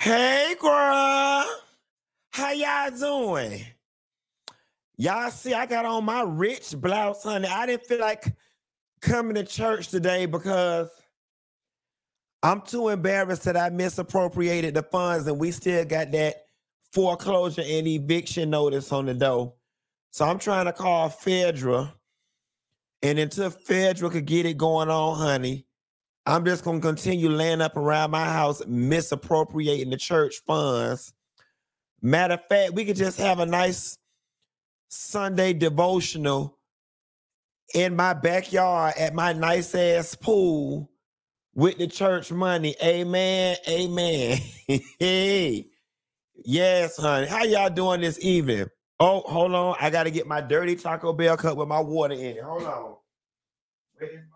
Hey girl, how y'all doing? Y'all see I got on my rich blouse, honey. I didn't feel like coming to church today because I'm too embarrassed that I misappropriated the funds and we still got that foreclosure and eviction notice on the door. So I'm trying to call Fedra, and until Fedra could get it going on, honey, I'm just going to continue laying up around my house, misappropriating the church funds. Matter of fact, we could just have a nice Sunday devotional in my backyard at my nice-ass pool with the church money. Amen, amen. Hey, yes, honey. How y'all doing this evening? Oh, hold on. I got to get my dirty Taco Bell cup with my water in it. Hold on. Where is my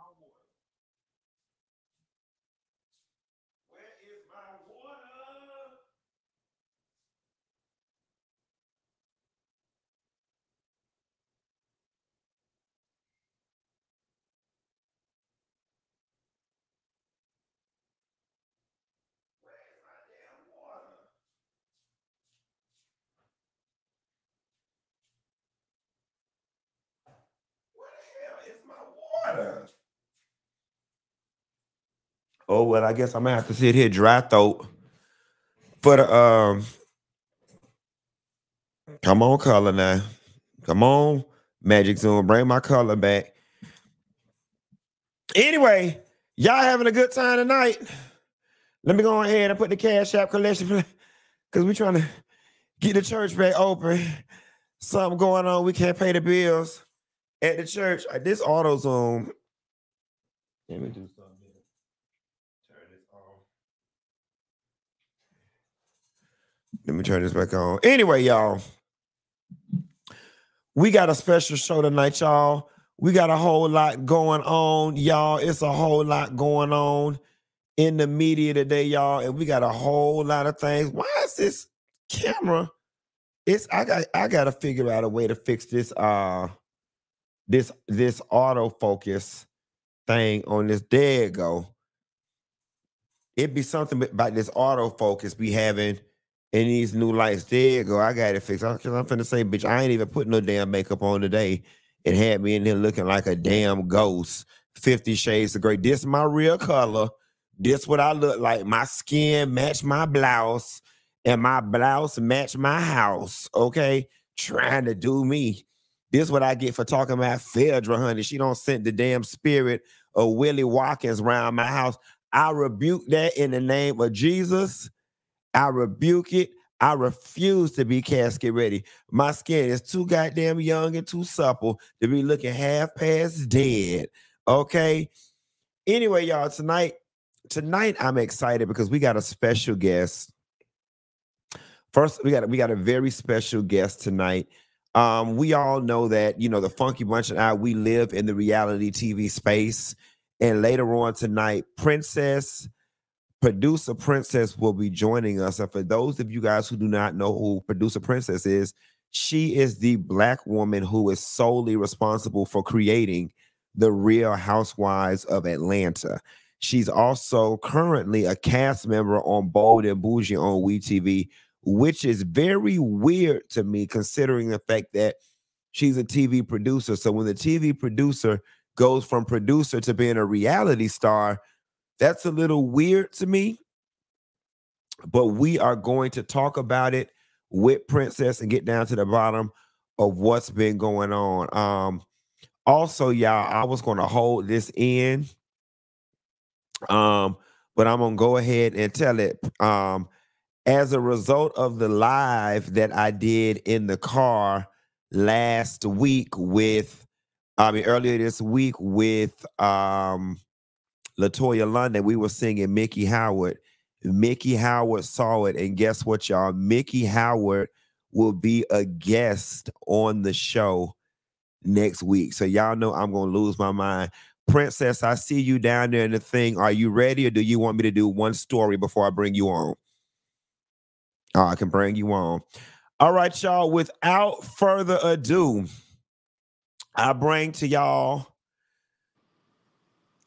Oh, well, I guess I'm gonna have to sit here dry throat for the come on, color now. Come on, Magic Zoom, bring my color back. Anyway, y'all having a good time tonight? Let me go ahead and put the Cash App collection because we're trying to get the church back open. Something going on, we can't pay the bills at the church. This AutoZone. Let me do something. Let me turn this back on. Anyway, y'all, we got a special show tonight, y'all. We got a whole lot going on, y'all. It's a whole lot going on in the media today, y'all, and we got a whole lot of things. Why is this camera? I got to figure out a way to fix this this autofocus thing on this. There you go. It'd be something about this autofocus we having. And these new lights, there you go. I got it fixed. I'm finna say, bitch, I ain't even put no damn makeup on today. It had me in here looking like a damn ghost. 50 Shades of Grey. This my real color. This what I look like. My skin match my blouse. And my blouse match my house. Okay? Trying to do me. This what I get for talking about Fedra, honey. She don't send the damn spirit of Willie Watkins around my house. I rebuke that in the name of Jesus. I rebuke it. I refuse to be casket ready. My skin is too goddamn young and too supple to be looking half past dead. Okay? Anyway, y'all, tonight I'm excited because we got a special guest. First, we got a very special guest tonight. We all know that, you know, the Funky Bunch and I, we live in the reality TV space. And later on tonight, Producer Princess will be joining us. And for those of you guys who do not know who Producer Princess is, she is the Black woman who is solely responsible for creating the Real Housewives of Atlanta. She's also currently a cast member on Bold and Bougie on WeTV, which is very weird to me considering the fact that she's a TV producer. So when the TV producer goes from producer to being a reality star, that's a little weird to me, but we are going to talk about it with Princess and get down to the bottom of what's been going on. Also, y'all, I was going to hold this in, but I'm going to go ahead and tell it. As a result of the live that I did in the car earlier this week with LaToya London, we were singing Mickey Howard. Mickey Howard saw it, and guess what, y'all? Mickey Howard will be a guest on the show next week. So y'all know I'm going to lose my mind. Princess, I see you down there in the thing. Are you ready, or do you want me to do one story before I bring you on? Oh, I can bring you on. All right, y'all. Without further ado, I bring to y'all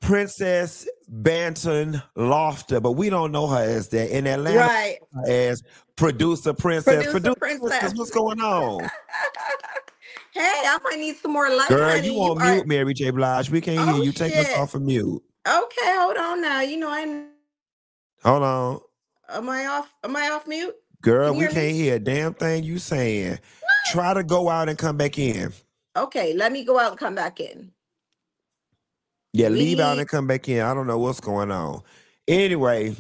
Princess Banton Lofters, but we don't know her as that in Atlanta, right? As Producer Princess. Producer Princess, what's going on? Hey, I might need some more light. Girl, honey. You on mute, Mary J. Blige. We can't hear you. Shit. Take us off of mute. Okay, hold on now. You know Hold on. Am I off mute? Girl, we can't hear a damn thing you saying. What? Try to go out and come back in. Okay, let me go out and come back in. Yeah, leave out and come back in. I don't know what's going on. Anyway,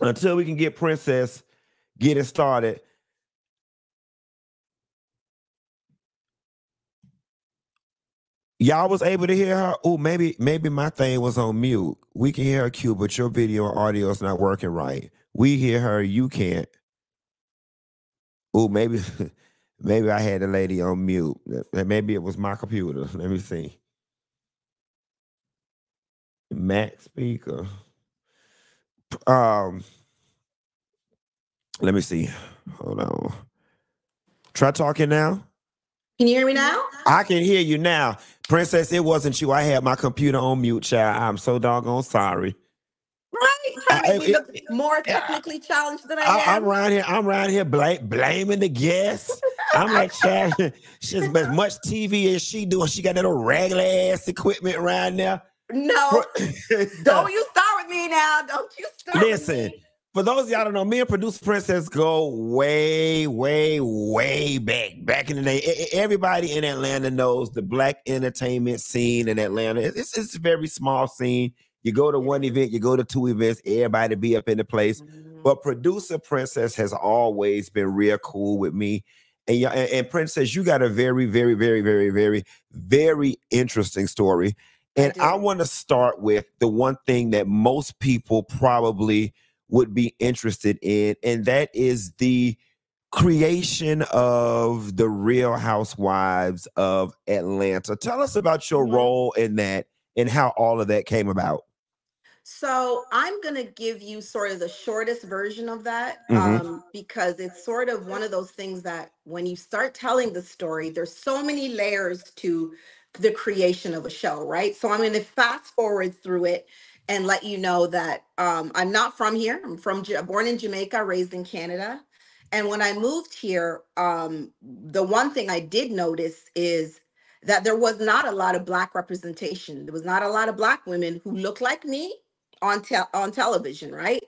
until we can get Princess getting started. Y'all was able to hear her? Oh, maybe my thing was on mute. We can hear her, Q, but your video and audio is not working right. We hear her, you can't. Oh, maybe I had the lady on mute. Maybe it was my computer. Let me see. Mac speaker. Let me see. Hold on. Try talking now. Can you hear me now? I can hear you now. Princess, it wasn't you. I had my computer on mute, child. I'm so doggone sorry. Right? More technically challenged than I am. I'm around here blaming the guests. I'm like, child, she's as much TV as she doing. She got that old regular ass equipment right now. No, don't you start with me now. Don't you start with me. Listen, for those of y'all don't know, me and Producer Princess go way, way, way back. Back in the day, everybody in Atlanta knows the Black entertainment scene in Atlanta. It's a very small scene. You go to one event, you go to two events, everybody be up in the place. Mm-hmm. But Producer Princess has always been real cool with me. And Princess, you got a very, very, very, very, very, very interesting story. And I want to start with the one thing that most people probably would be interested in, and that is the creation of the Real Housewives of Atlanta. Tell us about your role in that and how all of that came about. So I'm going to give you sort of the shortest version of that, because it's sort of one of those things that when you start telling the story, there's so many layers to the creation of a show, right? So I'm going to fast forward through it and let you know that I'm not from here. I'm born in Jamaica, raised in Canada. And when I moved here, the one thing I did notice is that there was not a lot of Black representation. There was not a lot of Black women who looked like me on television, right?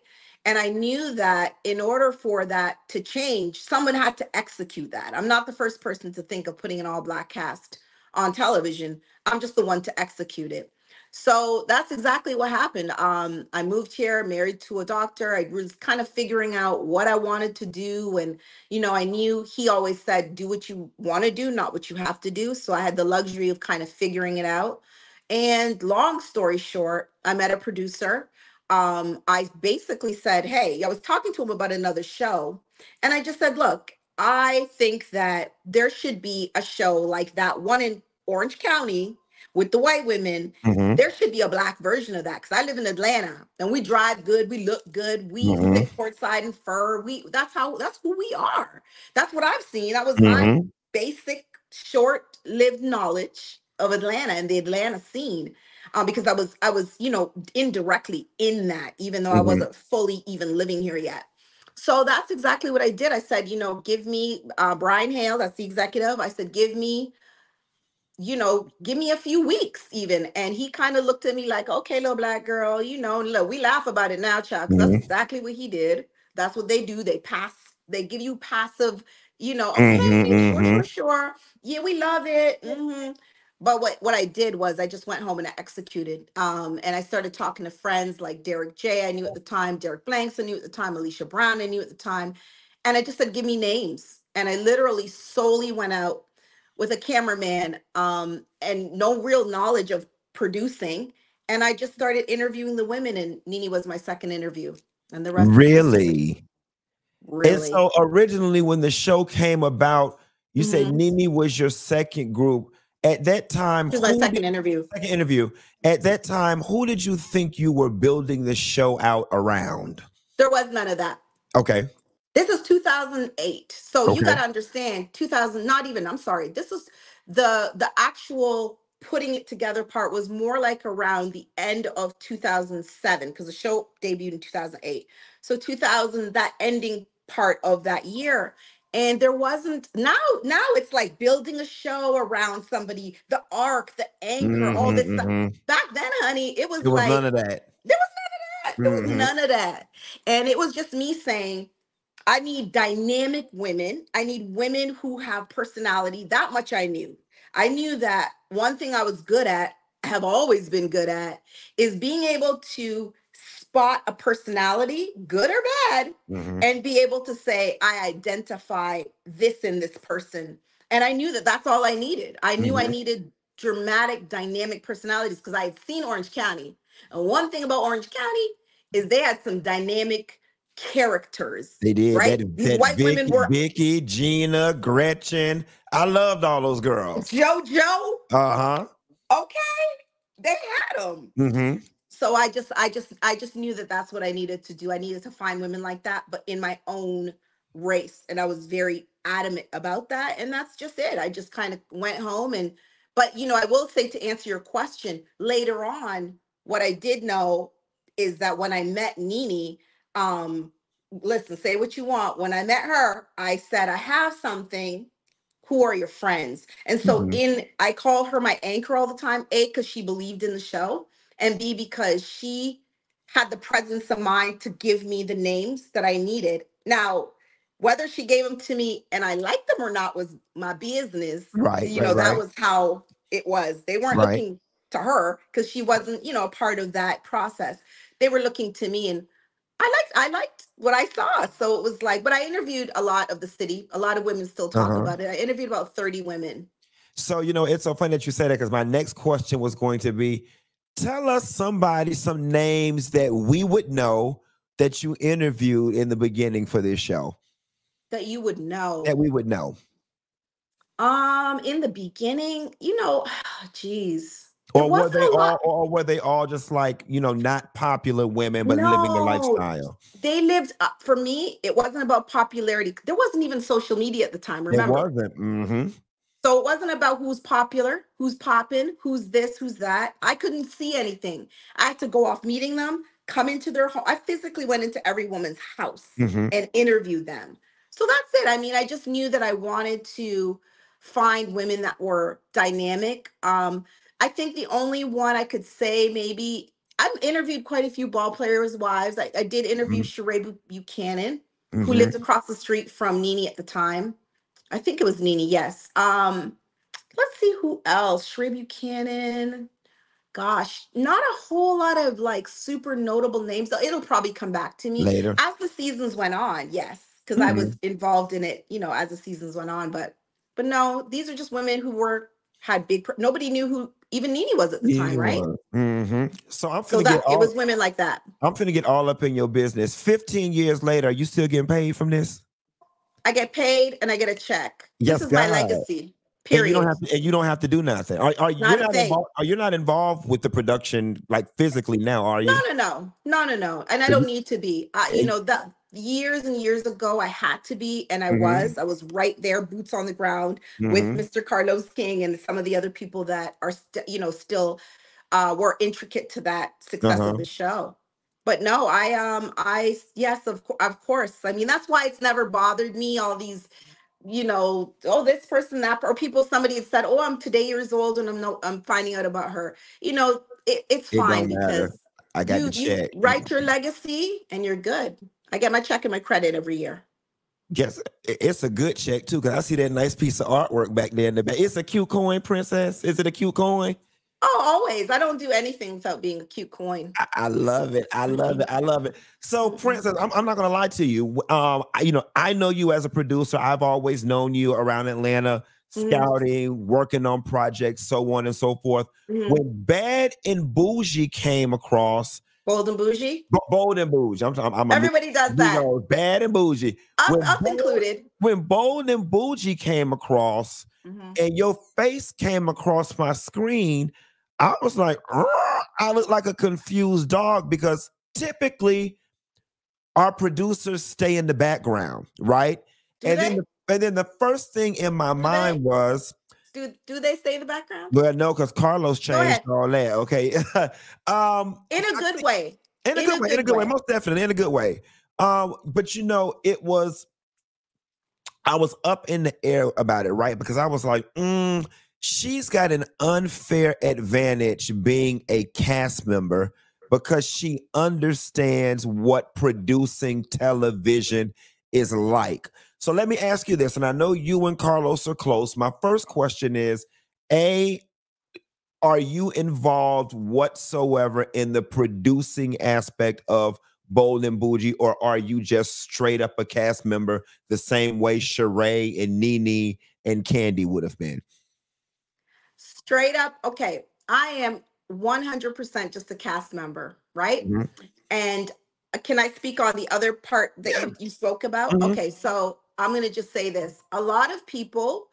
And I knew that in order for that to change, someone had to execute that. I'm not the first person to think of putting an all-Black cast on television. I'm just the one to execute it. So that's exactly what happened. I moved here, married to a doctor. I was kind of figuring out what I wanted to do. And, you know, I knew he always said, do what you want to do, not what you have to do. So I had the luxury of kind of figuring it out. And long story short, I met a producer. I basically said, hey, I was talking to him about another show. And I just said, look, I think that there should be a show like that one in Orange County with the white women. Mm-hmm. There should be a Black version of that, because I live in Atlanta and we drive good, we look good, we sit courtside in fur. That's who we are. That's what I've seen. That was my basic, short-lived knowledge of Atlanta and the Atlanta scene, because I was you know, indirectly in that, even though I wasn't fully even living here yet. So that's exactly what I did. I said, you know, give me Brian Hale, that's the executive. I said, give me a few weeks even. And he kind of looked at me like, okay, little Black girl, you know, look, we laugh about it now, child, because that's exactly what he did. That's what they do. They give you passive, you know, okay, sure. Yeah, we love it. But what I did was I just went home and I executed. And I started talking to friends like Derek J, I knew at the time, Derek Blanks, I knew at the time, Alicia Brown, I knew at the time. And I just said, give me names. And I literally solely went out with a cameraman and no real knowledge of producing. And I just started interviewing the women, and Nene was my second interview. And the rest. Really? Really. And so originally when the show came about, you said Nene was your second group. At that time, this was my second interview. At that time, who did you think you were building the show out around? There was none of that. Okay. This is 2008. So you got to understand, 2000, not even, I'm sorry. This is the actual putting it together part was more like around the end of 2007, because the show debuted in 2008. So 2000, that ending part of that year. And there wasn't, now it's like building a show around somebody, the arc, the anchor, all this stuff. Back then, honey, it was like none of that. There was none of that. There was none of that. And it was just me saying, I need dynamic women. I need women who have personality. That much I knew. I knew that one thing I was good at, have always been good at, is being able to spot a personality, good or bad, and be able to say, I identify this in this person. And I knew that that's all I needed. I knew I needed dramatic, dynamic personalities because I had seen Orange County. And one thing about Orange County is they had some dynamic characters. They did. Right? These white women were Vicky, Gina, Gretchen. I loved all those girls. JoJo. Okay. They had them. So I just knew that that's what I needed to do. I needed to find women like that, but in my own race. And I was very adamant about that. And that's just it. I just kind of went home and, but you know, I will say to answer your question later on, what I did know is that when I met Nene, listen, say what you want. When I met her, I said, I have something. Who are your friends? And so I call her my anchor all the time, A, because she believed in the show, and B, because she had the presence of mind to give me the names that I needed. Now, whether she gave them to me and I liked them or not was my business. Right. You know, that was how it was. They weren't looking to her because she wasn't, you know, a part of that process. They were looking to me, and I liked what I saw. So it was like, but I interviewed a lot of the city. A lot of women still talk about it. I interviewed about 30 women. So, you know, it's so funny that you say that because my next question was going to be, tell us somebody, some names that we would know that you interviewed in the beginning for this show. That you would know. That we would know. In the beginning, you know, geez. Or were they all just like, you know, not popular women, but living the lifestyle? They lived, for me, it wasn't about popularity. There wasn't even social media at the time, remember? It wasn't. So it wasn't about who's popular, who's popping, who's this, who's that. I couldn't see anything. I had to go off meeting them, come into their home. I physically went into every woman's house and interviewed them. So that's it. I mean, I just knew that I wanted to find women that were dynamic. I think the only one I could say maybe, I've interviewed quite a few ball players' wives. I did interview Sheree Buchanan, who lived across the street from Nene at the time. I think it was Nene, yes. Let's see who else. Sheree Buchanan. Gosh, not a whole lot of like super notable names. It'll probably come back to me later. As the seasons went on, yes. Because I was involved in it, you know, as the seasons went on. But no, these are just women who had big, nobody knew who even Nene was at the time, right? So I'm finna get all, it was women like that. I'm finna get all up in your business. 15 years later, are you still getting paid from this? I get paid and I get a check. Yes, this is my legacy. Period. And you don't have to do nothing. Are you not involved with the production like physically now? Are you? No. And I don't need to be. You know, that years and years ago, I had to be, and I was right there, boots on the ground with Mr. Carlos King and some of the other people that are, still were intricate to that success of the show. But no, yes, of course. I mean, that's why it's never bothered me. All these, you know, oh, this person, that, or people, somebody had said, oh, I'm today years old and I'm finding out about her. You know, it's fine because I got the check. You write your legacy and you're good. I get my check and my credit every year. Yes, it's a good check too, because I see that nice piece of artwork back there in the back. It's a cute coin, Princess. Is it a cute coin? Oh, always. I don't do anything without being a cute coin. I love it. I love it. I love it. So, Princess, I'm not going to lie to you. You know, I know you as a producer. I've always known you around Atlanta, scouting, working on projects, so on and so forth. When Bad and Bougie came across. Bold and Bougie? Bold and Bougie. I'm everybody does that. You know, Bad and Bougie. Us included. When Bold and Bougie came across and your face came across my screen, I was like, I look like a confused dog because typically our producers stay in the background, right? And then the first thing in my mind was, Do they stay in the background? Well, no, because Carlos changed all that. Okay. In a good way. Most definitely in a good way. But you know, it was, I was up in the air about it, right? Because I was like, she's got an unfair advantage being a cast member because she understands what producing television is like. So let me ask you this, and I know you and Carlos are close. My first question is, A, are you involved whatsoever in the producing aspect of Bold and Bougie, or are you just straight up a cast member the same way Sheree and Nene and Candy would have been? Straight up, okay, I am 100% just a cast member, right? Mm-hmm. And can I speak on the other part that you spoke about? Mm-hmm. Okay, so I'm going to just say this. A lot of people,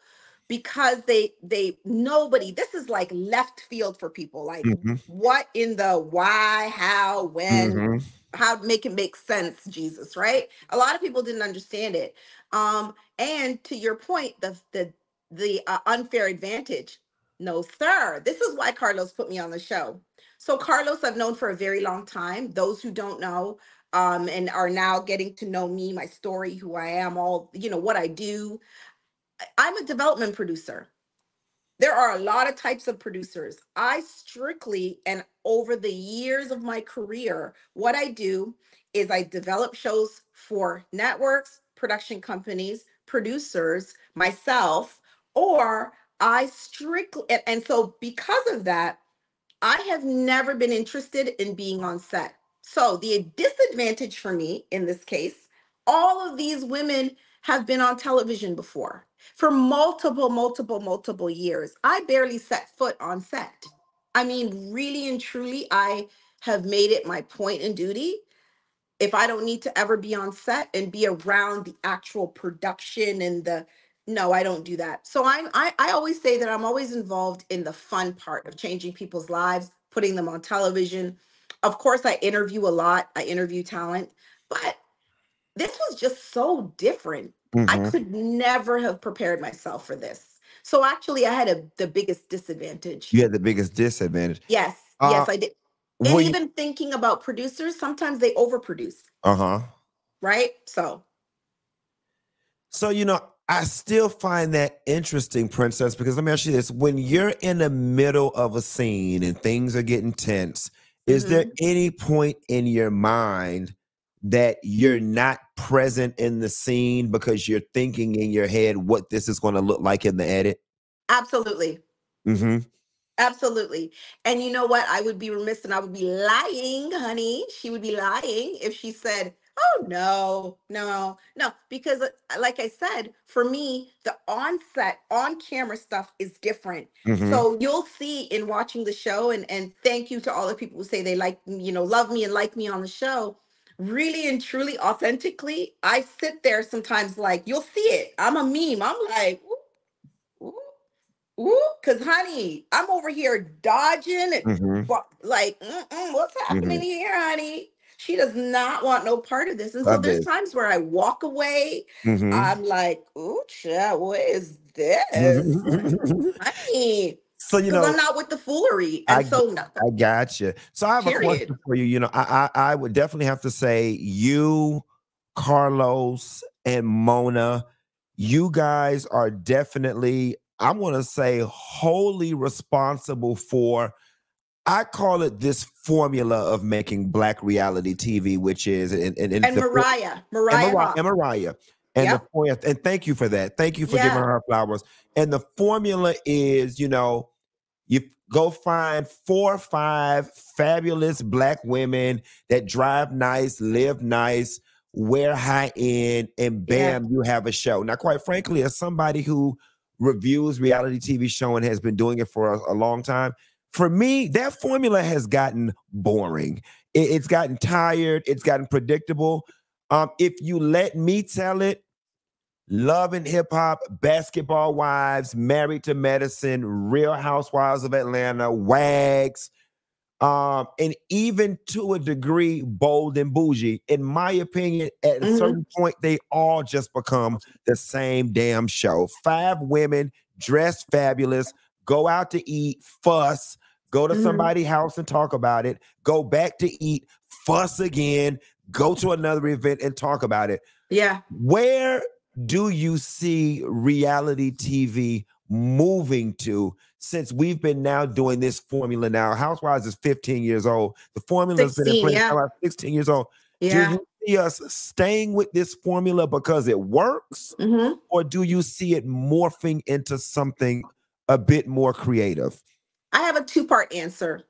because nobody, this is like left field for people. Like what in the why, how, when, how to make it make sense, Jesus, right? A lot of people didn't understand it. And to your point, the unfair advantage. No, sir. This is why Carlos put me on the show. So Carlos, I've known for a very long time. Those who don't know and are now getting to know me, my story, who I am, all, you know, what I do. I'm a development producer. There are a lot of types of producers. I strictly, and over the years of my career, what I do is I develop shows for networks, production companies, producers, myself, or I strictly, and so because of that, I have never been interested in being on set. So the disadvantage for me in this case, all of these women have been on television before for multiple years. I barely set foot on set. I mean, really and truly, I have made it my point and duty. If I don't need to ever be on set and be around the actual production and the, no, I don't do that. So I always say that I'm always involved in the fun part of changing people's lives, putting them on television. Of course, I interview a lot. I interview talent, but this was just so different. I could never have prepared myself for this. So actually, I had the biggest disadvantage. You had the biggest disadvantage. Yes, yes, I did. And even thinking about producers, sometimes they overproduce. Right? So, you know, I still find that interesting, Princess, because let me ask you this. When you're in the middle of a scene and things are getting tense, is there any point in your mind that you're not present in the scene because you're thinking in your head what this is going to look like in the edit? Absolutely. Absolutely. And you know what? I would be remiss and I would be lying, honey. She would be lying if she said, oh, no, because like I said, for me, the on-set, on-camera stuff is different. So you'll see in watching the show, and thank you to all the people who say they like, you know, love me and like me on the show. Really and truly, authentically, I sit there sometimes like, you'll see it. I'm a meme. I'm like, ooh, because, honey, I'm over here dodging. Like, what's happening here, honey? She does not want no part of this. And so there's times where I walk away. I'm like, ooh, child, what is this? Honey. So, you know, I'm not with the foolery. And I got you. So I have a question for you. You know, I would definitely have to say you, Carlos, and Mona, you guys are definitely, I'm going to say, wholly responsible for, I call it this formula of making Black reality TV, which is and Mariah. And the, and thank you for that. Thank you for giving her flowers. And the formula is, you know, you go find 4 or 5 fabulous Black women that drive nice, live nice, wear high end, and bam, you have a show. Now, quite frankly, as somebody who reviews reality TV show and has been doing it for a long time, for me, that formula has gotten boring. It's gotten tired. It's gotten predictable. If you let me tell it, Love and Hip Hop, Basketball Wives, Married to Medicine, Real Housewives of Atlanta, WAGs, and even to a degree, Bold and Bougie. In my opinion, at a certain point, they all just become the same damn show. 5 women dress fabulous, go out to eat, fuss, go to somebody's house and talk about it, go back to eat, fuss again, go to another event and talk about it. Yeah. Where do you see reality TV moving to, since we've been now doing this formula now? Housewives is 15 years old. The formula's been in place about 16 years old. Yeah. Do you see us staying with this formula because it works, or do you see it morphing into something a bit more creative? I have a two-part answer.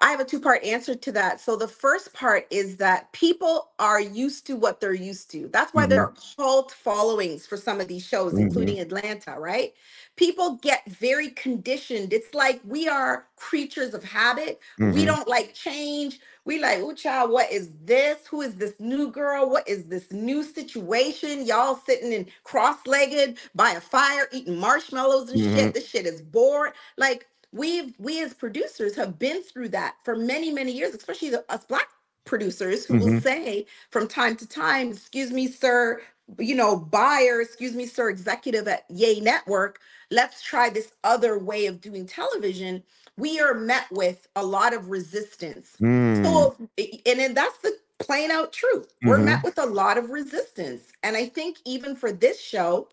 I have a two-part answer to that. So the first part is that people are used to what they're used to. That's why there are cult followings for some of these shows, including Atlanta, right? People get very conditioned. It's like we are creatures of habit. We don't like change. We like, oh, child, what is this? Who is this new girl? What is this new situation? Y'all sitting in cross-legged by a fire eating marshmallows and shit. This shit is bored. Like, we as producers have been through that for many, many years, especially us Black producers who will say from time to time, excuse me, sir, you know, buyer, excuse me, sir, executive at Yay Network, let's try this other way of doing television. We are met with a lot of resistance. So, and then that's the plain out truth. We're met with a lot of resistance. And I think even for this show,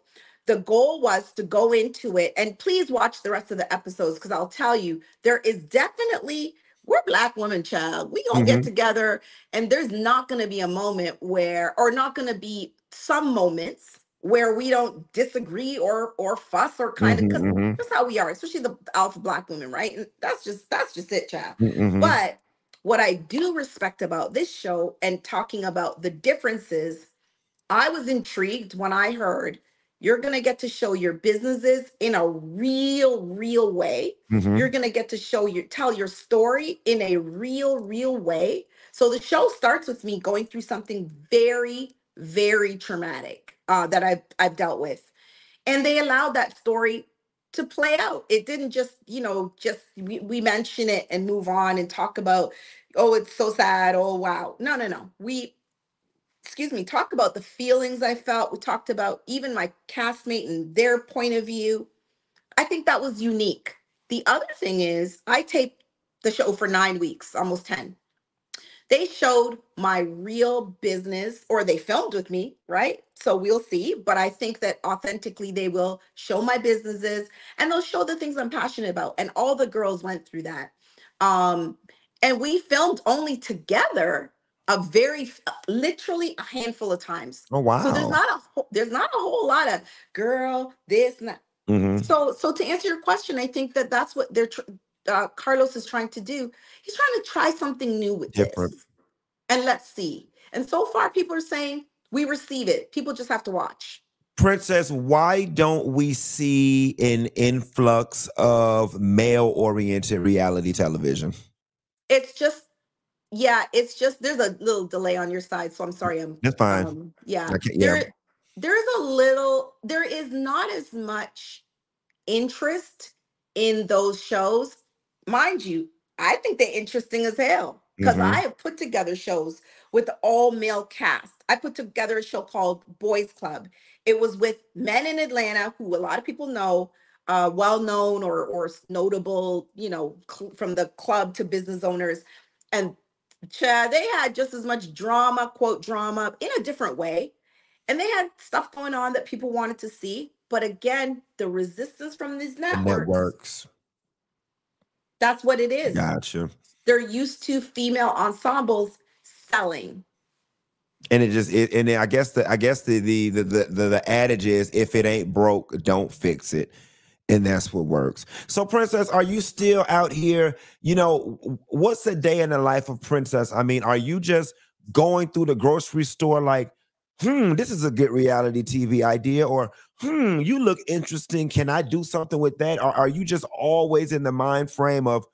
the goal was to go into it, and please watch the rest of the episodes, because I'll tell you, there is definitely, we're Black women, child. We gonna get together, and there's not gonna be a moment where, or not gonna be some moments where we don't disagree or fuss or kind of, because that's how we are, especially the alpha Black women, right? And that's just it, child. But what I do respect about this show, and talking about the differences, I was intrigued when I heard, you're going to get to show your businesses in a real way. You're going to get to tell your story in a real way. So the show starts with me going through something very, very traumatic that I've dealt with. And they allowed that story to play out. It didn't just, you know, we mention it and move on and talk about, oh, it's so sad. Oh, wow. No. We talk about the feelings I felt. We talked about even my castmate and their point of view. I think that was unique. The other thing is, I taped the show for 9 weeks, almost 10. They showed my real business, or they filmed with me, right? So we'll see. But I think that authentically they will show my businesses, and they'll show the things I'm passionate about. And all the girls went through that. And we filmed only together literally a handful of times. Oh wow! So there's not a whole lot of girl this and that. So to answer your question, I think that's what Carlos is trying to do. He's trying to try something new with this, and let's see. And so far, people are saying we receive it. People just have to watch. Princess, why don't we see an influx of male-oriented reality television? It's just there's a little delay on your side, so I'm sorry. That's fine. There is not as much interest in those shows. Mind you, I think they're interesting as hell, because I have put together shows with all male cast. I put together a show called Boys Club. It was with men in Atlanta who a lot of people know, well-known or notable, you know, from the club to business owners. And they had just as much drama, quote drama, in a different way. And they had stuff going on that people wanted to see. But again, the resistance from these networks. That's what it is. Gotcha. They're used to female ensembles selling. And it just, I guess the adage is, if it ain't broke, don't fix it. And that's what works. So, Princess, are you still out here? You know, what's a day in the life of Princess? I mean, are you just going through the grocery store like, this is a good reality TV idea? Or, you look interesting. Can I do something with that? Or are you just always in the mind frame of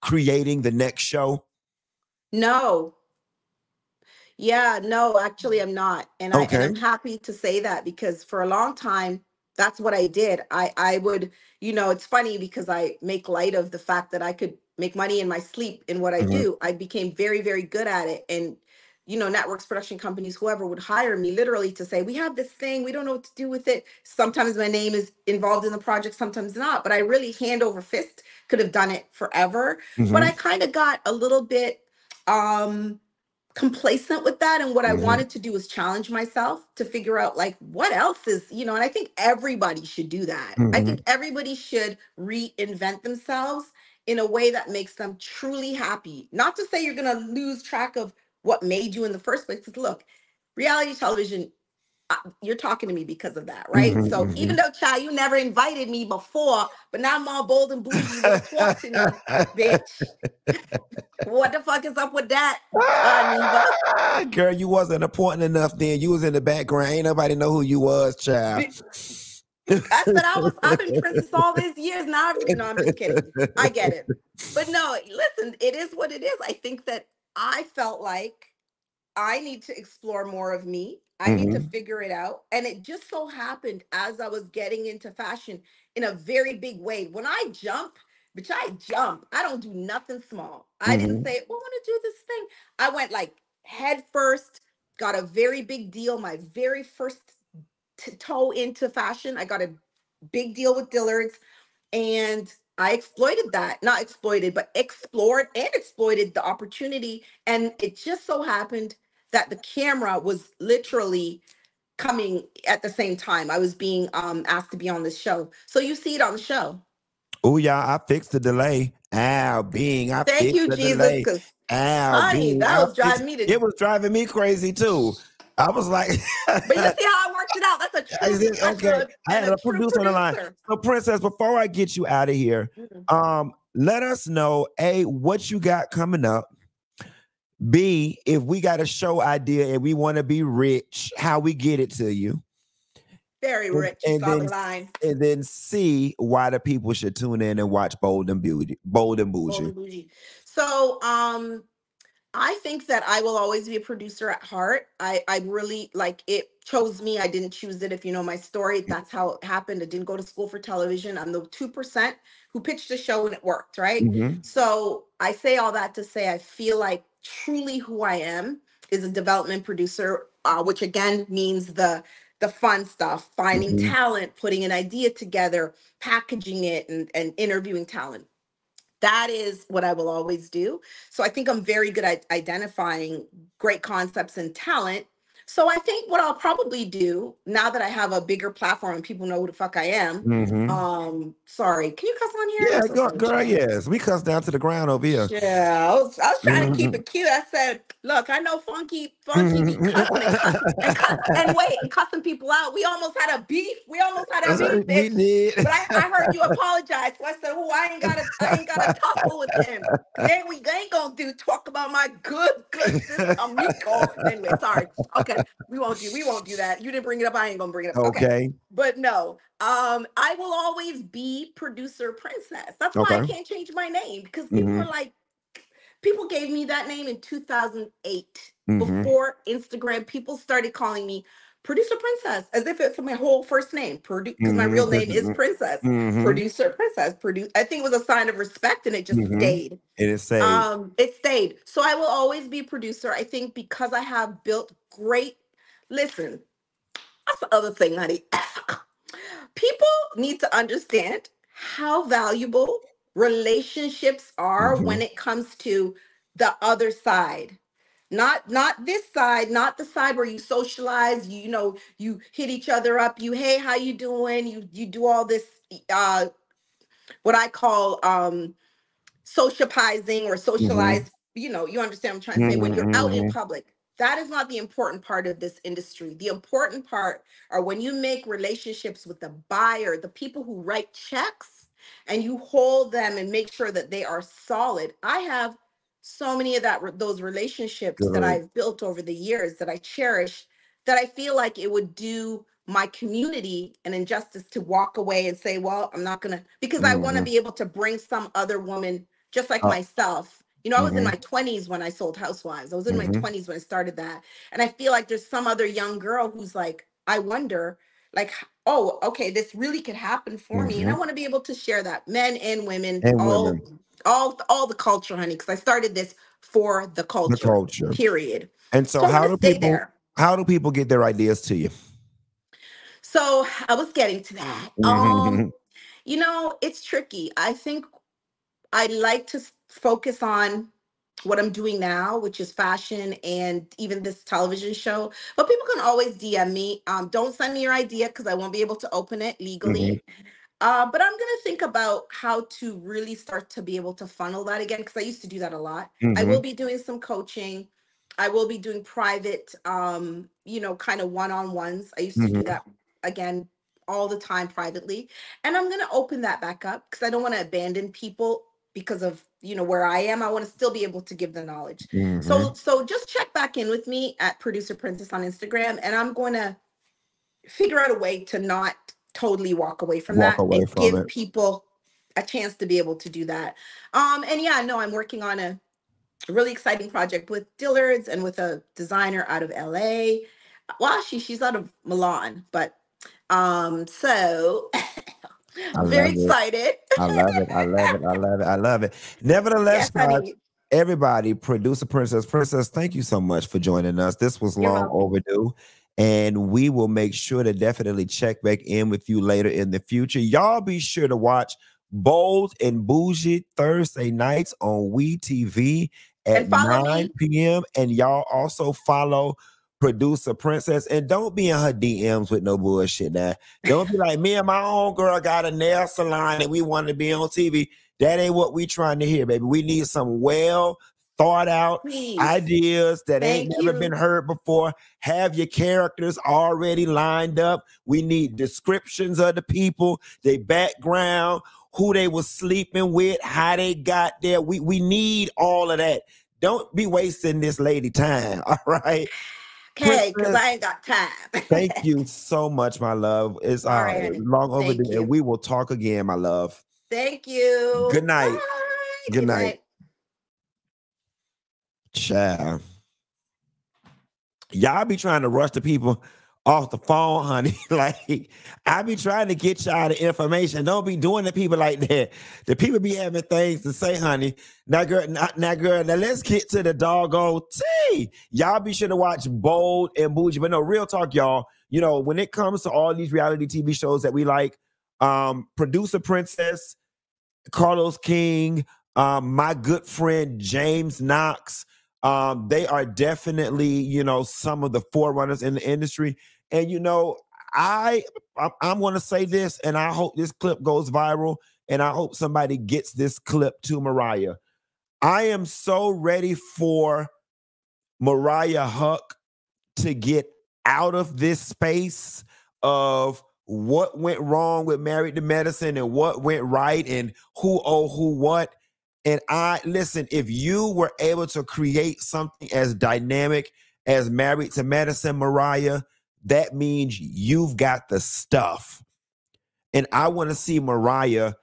creating the next show? No. Yeah, no, actually I'm not. And, okay. I'm happy to say that, because for a long time, that's what I did. I would, you know, it's funny because I make light of the fact that I could make money in my sleep in what I do. I became very, very good at it. And you know, networks, production companies, whoever would hire me literally to say, we have this thing, we don't know what to do with it. Sometimes my name is involved in the project, sometimes not, but I really hand over fist could have done it forever. Mm-hmm. But I kind of got a little bit complacent with that. And what I wanted to do was challenge myself to figure out like what else is, you know, and I think everybody should do that. I think everybody should reinvent themselves in a way that makes them truly happy. Not to say you're going to lose track of what made you in the first place. Because look, reality television, you're talking to me because of that, right? So even though, child, you never invited me before, but now I'm all bold and bougie. You're talking to me, bitch. What the fuck is up with that? Girl, you wasn't important enough then. You was in the background. Ain't nobody know who you was, child. I said I've been Princess all these years. Now I'm just kidding. I get it. But no, listen, it is what it is. I think that I felt like I need to explore more of me. I need to figure it out. And it just so happened as I was getting into fashion in a very big way. When I jump, bitch, I jump. I don't do nothing small. I didn't say, well, I want to do this thing. I went like head first, got a very big deal. My very first toe into fashion, I got a big deal with Dillard's. And I exploited that, not exploited, but explored and exploited the opportunity. And it just so happened that the camera was literally coming at the same time. I was being asked to be on this show. So you see it on the show. Oh, yeah, I fixed the delay. Ow, Bing, I fixed the delay. Thank you, Jesus. Ow, honey, Bing, that was driving me to... It was driving me crazy, too. I was like... But you see how I worked it out? That's a true... Okay, I had a producer on the line. So, Princess, before I get you out of here, let us know, A, what you got coming up. B, if we got a show idea and we want to be rich, how we get it to you. Very rich. And then, and then C, why the people should tune in and watch Bold and Bougie. So I think that I will always be a producer at heart. I really, like, it chose me. I didn't choose it. If you know my story, that's how it happened. I didn't go to school for television. I'm the 2% who pitched a show and it worked, right? So I say all that to say I feel like truly who I am is a development producer, which again means the fun stuff, finding talent, putting an idea together, packaging it, and interviewing talent. That is what I will always do. So I think I'm very good at identifying great concepts and talent. So I think what I'll probably do now that I have a bigger platform and people know who the fuck I am. Sorry, can you cuss on here? Yeah, girl, yes. We cuss down to the ground over here. Yeah, I was trying to keep it cute. I said, look, I know Funky be cussing and wait, and cussing people out. We almost had a beef. Bitch. We did. But I heard you apologize. So I said, oh, I ain't gotta tussle with him. Then we ain't gonna talk about my good sister amigo. Anyway, sorry. Okay. We won't do that. You didn't bring it up. I ain't gonna bring it up. Okay. But no, I will always be Producer Princess. That's why I can't change my name, because people were like, people gave me that name in 2008 before Instagram. People started calling me Producer Princess as if it's my whole first name. Because my real name is Princess. Producer Princess. I think it was a sign of respect, and it just stayed. It stayed. So I will always be producer. I think because I have built great. Listen, that's the other thing, honey. People need to understand how valuable relationships are when it comes to the other side. Not this side, not the side where you socialize, you know, you hit each other up, you, hey, how you doing? You do all this, what I call socializing or socialize, you know, you understand what I'm trying to say, when you're out in public. That is not the important part of this industry. The important part are when you make relationships with the buyer, the people who write checks, and you hold them and make sure that they are solid. I have so many of those relationships that I've built over the years that I cherish, that I feel like it would do my community an injustice to walk away and say, well, I'm not gonna, because I wanna be able to bring some other woman just like myself. You know, I was in my 20s when I sold Housewives. I was in my 20s when I started that. And I feel like there's some other young girl who's like, I wonder, like, oh, okay, this really could happen for me. And I want to be able to share that, men and women, all the culture, honey, because I started this for the culture. The culture. Period. And so how do people get their ideas to you? So I was getting to that. You know, it's tricky. I think I like to focus on what I'm doing now, which is fashion and even this television show. But people can always DM me. Don't send me your idea because I won't be able to open it legally. But I'm going to think about how to really start to be able to funnel that again, because I used to do that a lot. I will be doing some coaching. I will be doing private, you know, kind of one-on-ones. I used to do that again all the time privately. And I'm going to open that back up because I don't want to abandon people because of, you know, where I am. I want to still be able to give the knowledge. So just check back in with me at Producer Princess on Instagram, and I'm going to figure out a way to not totally walk away from it. People a chance to be able to do that. And yeah, no, I'm working on a really exciting project with Dillard's and with a designer out of LA. Well, she's out of Milan, but so very excited. I love it. I love it. I love it. I love it. Nevertheless, yes, everybody, Producer Princess, thank you so much for joining us. This was long overdue. And we will make sure to definitely check back in with you later in the future. Y'all be sure to watch Bold and Bougie Thursday nights on WeTV at 9 p.m. And y'all also follow Producer Princess. And don't be in her DMs with no bullshit now. Don't be like, me and my own girl got a nail salon and we want to be on TV. That ain't what we trying to hear, baby. We need some thought out ideas that ain't never been heard before. Have your characters already lined up. We need descriptions of the people, their background, who they were sleeping with, how they got there. We need all of that. Don't be wasting this lady time, all right? Okay, because I ain't got time. Thank you so much, my love. It's all right. Long overdue. And we will talk again, my love. Thank you. Good night. Bye. Good night. Child, y'all be trying to rush the people off the phone, honey. Like, I be trying to get y'all the information. Don't be doing the people like that. The people be having things to say, honey. Now, girl, let's get to the doggone tea. Y'all be sure to watch Bold and Bougie. But no, real talk, y'all. You know, when it comes to all these reality TV shows that we like, Producer Princess, Carlos King, my good friend James Knox, they are definitely, you know, some of the forerunners in the industry. And, you know, I'm going to say this, and I hope this clip goes viral, and I hope somebody gets this clip to Mariah. I am so ready for Mariah Huck to get out of this space of what went wrong with Married to Medicine and what went right and who oh who what. And listen, if you were able to create something as dynamic as Married to Medicine, Mariah, that means you've got the stuff. And I want to see Mariah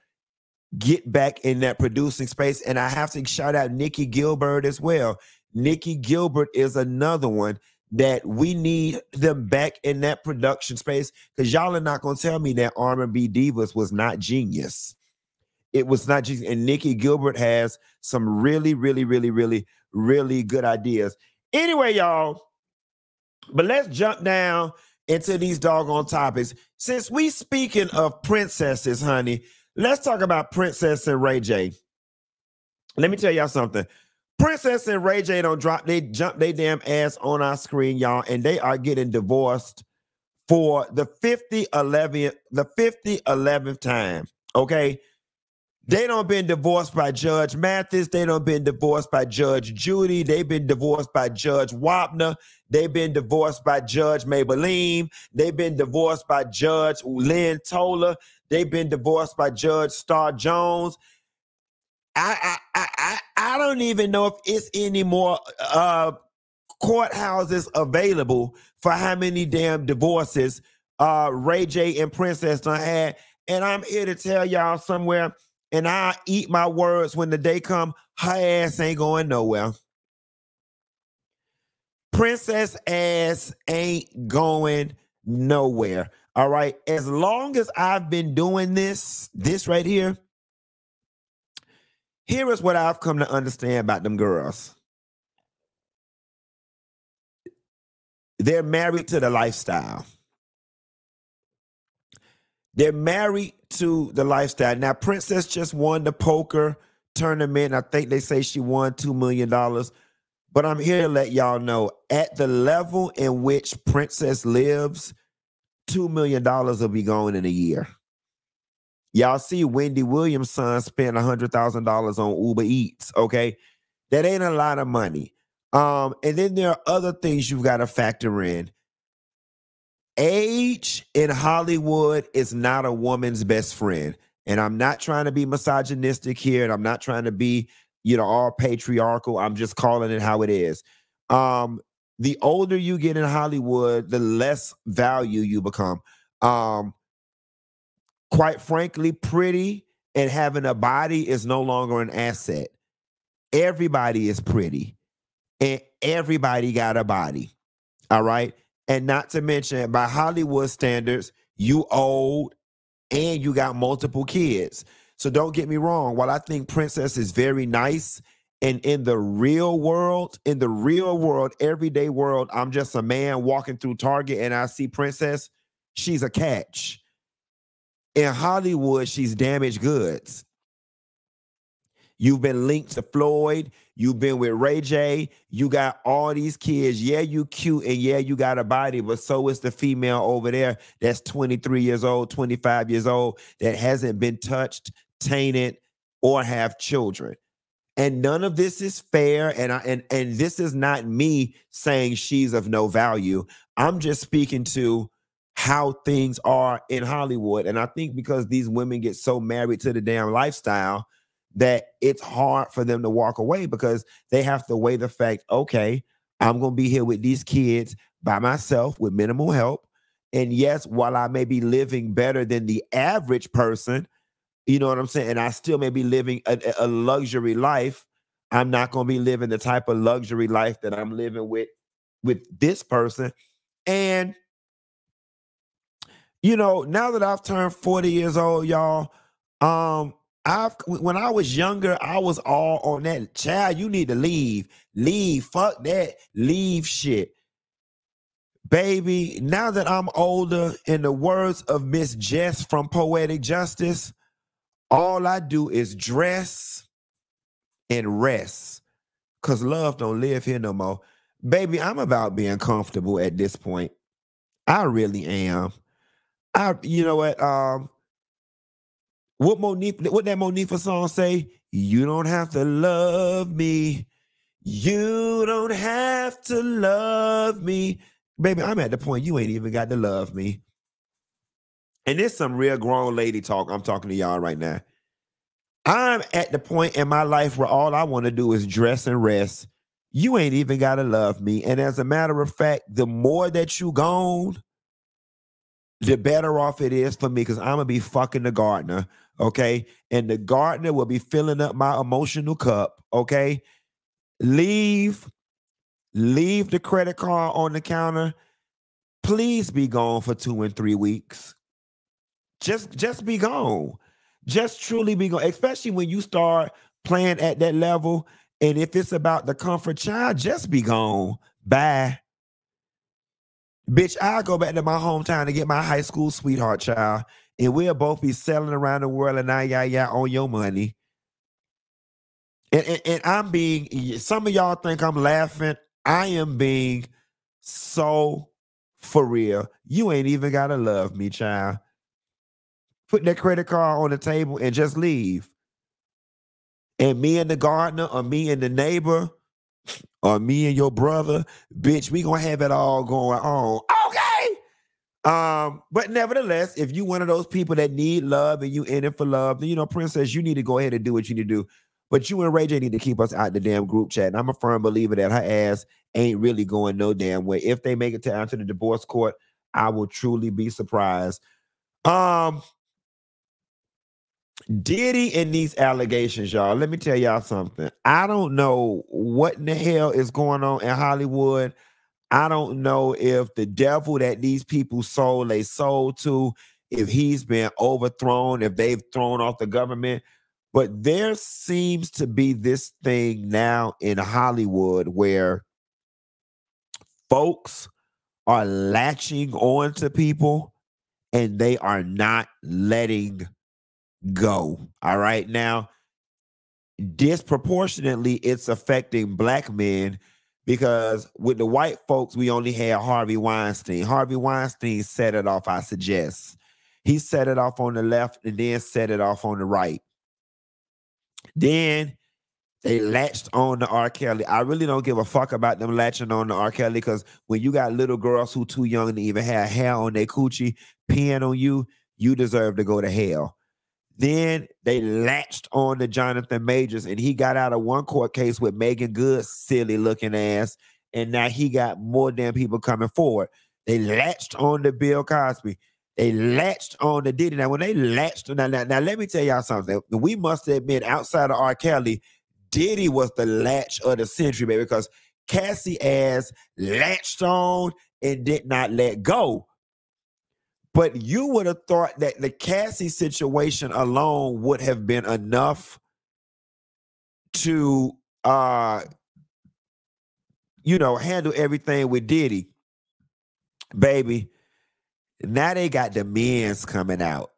get back in that producing space. And I have to shout out Nikki Gilbert as well. Nikki Gilbert is another one that we need them back in that production space, because y'all are not going to tell me that R&B Divas was not genius. It was not Jesus. And Nikki Gilbert has some really, really, really, really, really good ideas. Anyway, y'all, but let's jump down into these doggone topics. Since we speaking of princesses, honey, let's talk about Princess and Ray J. Let me tell y'all something. Princess and Ray J don't drop. They jump their damn ass on our screen, y'all, and they are getting divorced for the 50-11th time, okay? They done been divorced by Judge Mathis. They done been divorced by Judge Judy. They've been divorced by Judge Wapner. They've been divorced by Judge Maybelline. They've been divorced by Judge Lynn Toler. They've been divorced by Judge Starr Jones. I don't even know if it's any more courthouses available for how many damn divorces Ray J and Princess done had. And I'm here to tell y'all somewhere, and I eat my words when the day come, her ass ain't going nowhere. Princess ass ain't going nowhere. All right. As long as I've been doing this right here, here is what I've come to understand about them girls. They're married to the lifestyle. They're married to the lifestyle. Now, Princess just won the poker tournament. I think they say she won $2 million. But I'm here to let y'all know, at the level in which Princess lives, $2 million will be gone in a year. Y'all see Wendy Williams' son spent $100,000 on Uber Eats, okay? That ain't a lot of money. And then there are other things you've got to factor in. Age in Hollywood is not a woman's best friend. And I'm not trying to be misogynistic here, and I'm not trying to be, you know, all patriarchal. I'm just calling it how it is. The older you get in Hollywood, the less value you become. Quite frankly, pretty and having a body is no longer an asset. Everybody is pretty. And everybody got a body, all right? And not to mention, by Hollywood standards, you old and you got multiple kids. So don't get me wrong. While I think Princess is very nice, and in the real world, everyday world, I'm just a man walking through Target and I see Princess, she's a catch. In Hollywood, she's damaged goods. You've been linked to Floyd. You've been with Ray J. You got all these kids. Yeah, you cute, and yeah, you got a body, but so is the female over there that's 23 years old, 25 years old, that hasn't been touched, tainted, or have children. And none of this is fair, and this is not me saying she's of no value. I'm just speaking to how things are in Hollywood. And I think because these women get so married to the damn lifestyle, that it's hard for them to walk away because they have to weigh the fact, okay, I'm going to be here with these kids by myself with minimal help. And yes, while I may be living better than the average person, you know what I'm saying? And I still may be living a luxury life. I'm not going to be living the type of luxury life that I'm living with this person. And, you know, now that I've turned 40 years old, y'all, when I was younger, I was all on that. Child, you need to leave. Leave. Fuck that. Leave shit. Baby, now that I'm older, in the words of Miss Jess from Poetic Justice, all I do is dress and rest. Because love don't live here no more. Baby, I'm about being comfortable at this point. I really am. You know what? What that Monifa song say? You don't have to love me. You don't have to love me. Baby, I'm at the point you ain't even got to love me. And it's some real grown lady talk. I'm talking to y'all right now. I'm at the point in my life where all I want to do is dress and rest. You ain't even got to love me. And as a matter of fact, the more that you gone, the better off it is for me, because I'm going to be fucking the gardener, okay? And the gardener will be filling up my emotional cup, okay? Leave the credit card on the counter. Please be gone for 2 and 3 weeks. Just be gone. Just truly be gone, especially when you start playing at that level. And if it's about the comfort, child, just be gone. Bye. Bitch, I'll go back to my hometown to get my high school sweetheart, child. And we'll both be selling around the world and on your money. And I'm being, some of y'all think I'm laughing. I am being so for real. You ain't even got to love me, child. Put that credit card on the table and just leave. And me and the gardener, or me and the neighbor, or me and your brother, bitch, we gonna have it all going on, okay? But nevertheless, if you one of those people that need love and you in it for love, then, you know, Princess, you need to go ahead and do what you need to do. But you and Ray J need to keep us out the damn group chat. And I'm a firm believer that her ass ain't really going no damn way. If they make it down to the divorce court, I will truly be surprised. Diddy and these allegations, y'all. Let me tell y'all something. I don't know what in the hell is going on in Hollywood. I don't know if the devil that these people sold a soul to, if he's been overthrown, if they've thrown off the government. But there seems to be this thing now in Hollywood where folks are latching on to people and they are not letting go. All right. Now, disproportionately, it's affecting black men because with the white folks, we only had Harvey Weinstein. Harvey Weinstein set it off, I suggest. He set it off on the left and then set it off on the right. Then they latched on to R. Kelly. I really don't give a fuck about them latching on to R. Kelly because when you got little girls who too young to even have hair on their coochie peeing on you, you deserve to go to hell. Then they latched on to Jonathan Majors, and he got out of one court case with Megan Good's silly-looking ass, and now he got more damn people coming forward. They latched on to Bill Cosby. They latched on to Diddy. Now, when they latched on, now let me tell y'all something. We must admit, outside of R. Kelly, Diddy was the latch of the century, baby, because Cassie ass latched on and did not let go. But you would have thought that the Cassie situation alone would have been enough to, you know, handle everything with Diddy. Baby, now they got the men's coming out.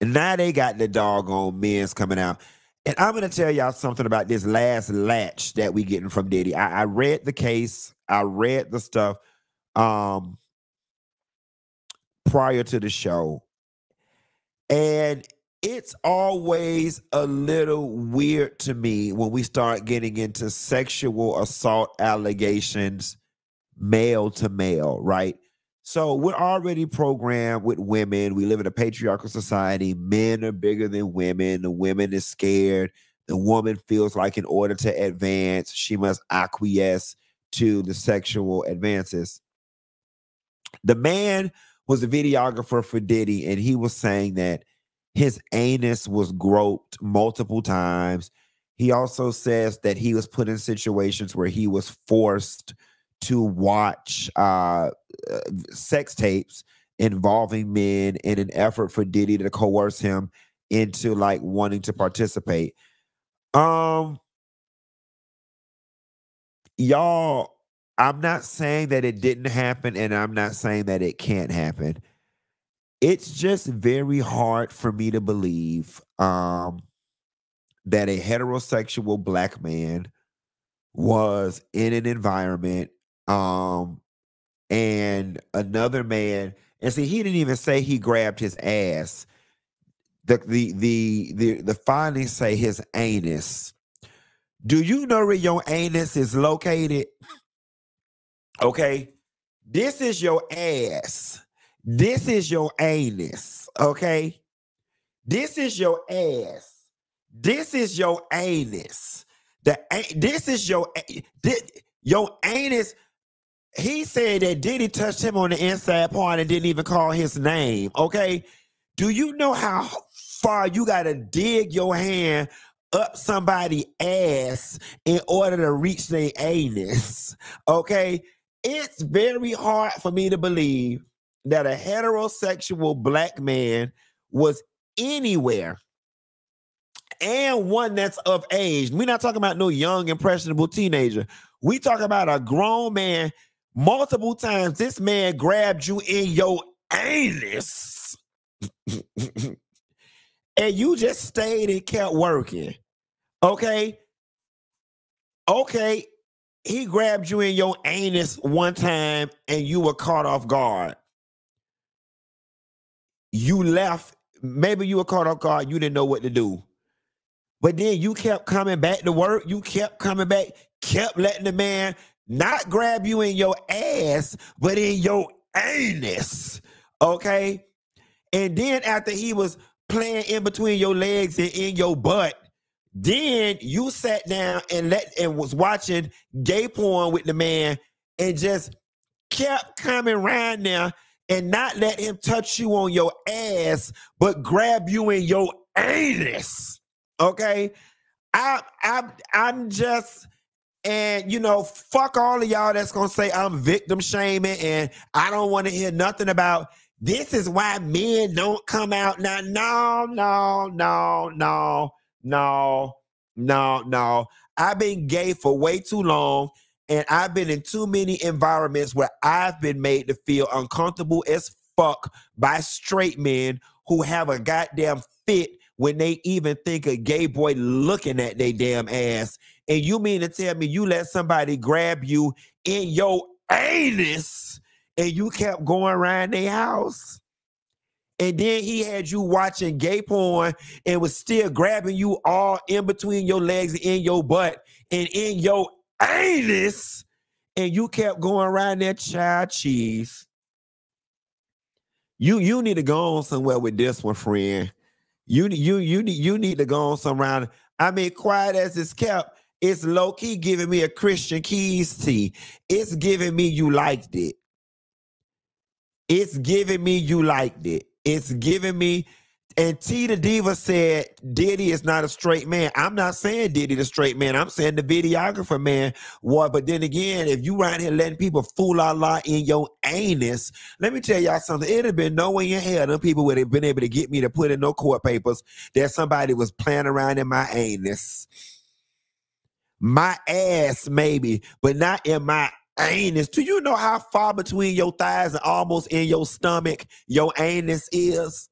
Now they got the doggone men's coming out. And I'm going to tell y'all something about this last latch that we getting from Diddy. I read the case. I read the stuff. Prior to the show, and it's always a little weird to me when we start getting into sexual assault allegations male to male, right? So we're already programmed with women. We live in a patriarchal society. Men are bigger than women. The woman is scared. The woman feels like in order to advance, she must acquiesce to the sexual advances. The man was a videographer for Diddy, and he was saying that his anus was groped multiple times. He also says that he was put in situations where he was forced to watch sex tapes involving men in an effort for Diddy to coerce him into, like, wanting to participate. Y'all, I'm not saying that it didn't happen, and I'm not saying that it can't happen. It's just very hard for me to believe that a heterosexual black man was in an environment and another man, and see, he didn't even say he grabbed his ass. The findings say his anus. Do you know where your anus is located? Okay, this is your ass. This is your anus. Okay, this is your ass. This is your anus. This is your anus. He said that Diddy touched him on the inside part and didn't even call his name. Okay, do you know how far you gotta dig your hand up somebody's ass in order to reach their anus? Okay. It's very hard for me to believe that a heterosexual black man was anywhere, and one that's of age. We're not talking about no young, impressionable teenager. We talk about a grown man. Multiple times, this man grabbed you in your anus. And you just stayed and kept working. Okay? Okay. He grabbed you in your anus one time and you were caught off guard. You left. Maybe you were caught off guard. You didn't know what to do. But then you kept coming back to work. You kept coming back, kept letting the man not grab you in your ass, but in your anus. Okay? And then after he was playing in between your legs and in your butt, then you sat down and was watching gay porn with the man and just kept coming around there and not let him touch you on your ass, but grab you in your anus. Okay, I'm just, and you know, fuck all of y'all that's gonna say I'm victim shaming and I don't want to hear nothing about this is why men don't come out now. No. I've been gay for way too long, And I've been in too many environments where I've been made to feel uncomfortable as fuck by straight men who have a goddamn fit when they even think a gay boy looking at their damn ass. And you mean to tell me you let somebody grab you in your anus and you kept going around their house? And then he had you watching gay porn and was still grabbing you all in between your legs and in your butt and in your anus, and you kept going around that child cheese. You need to go on somewhere with this one, friend. You need to go on some round. I mean, quiet as it's kept, it's low-key giving me a Christian Keys tea. It's giving me you liked it. It's giving me you liked it. It's giving me, and T the Diva said, Diddy is not a straight man. I'm not saying Diddy the straight man. I'm saying the videographer man. What? But then again, if you right here letting people fool a lot in your anus, let me tell y'all something. It'd have been no way in hell them people would have been able to get me to put in no court papers that somebody was playing around in my anus. My ass maybe, but not in my anus. Do you know how far between your thighs and almost in your stomach your anus is?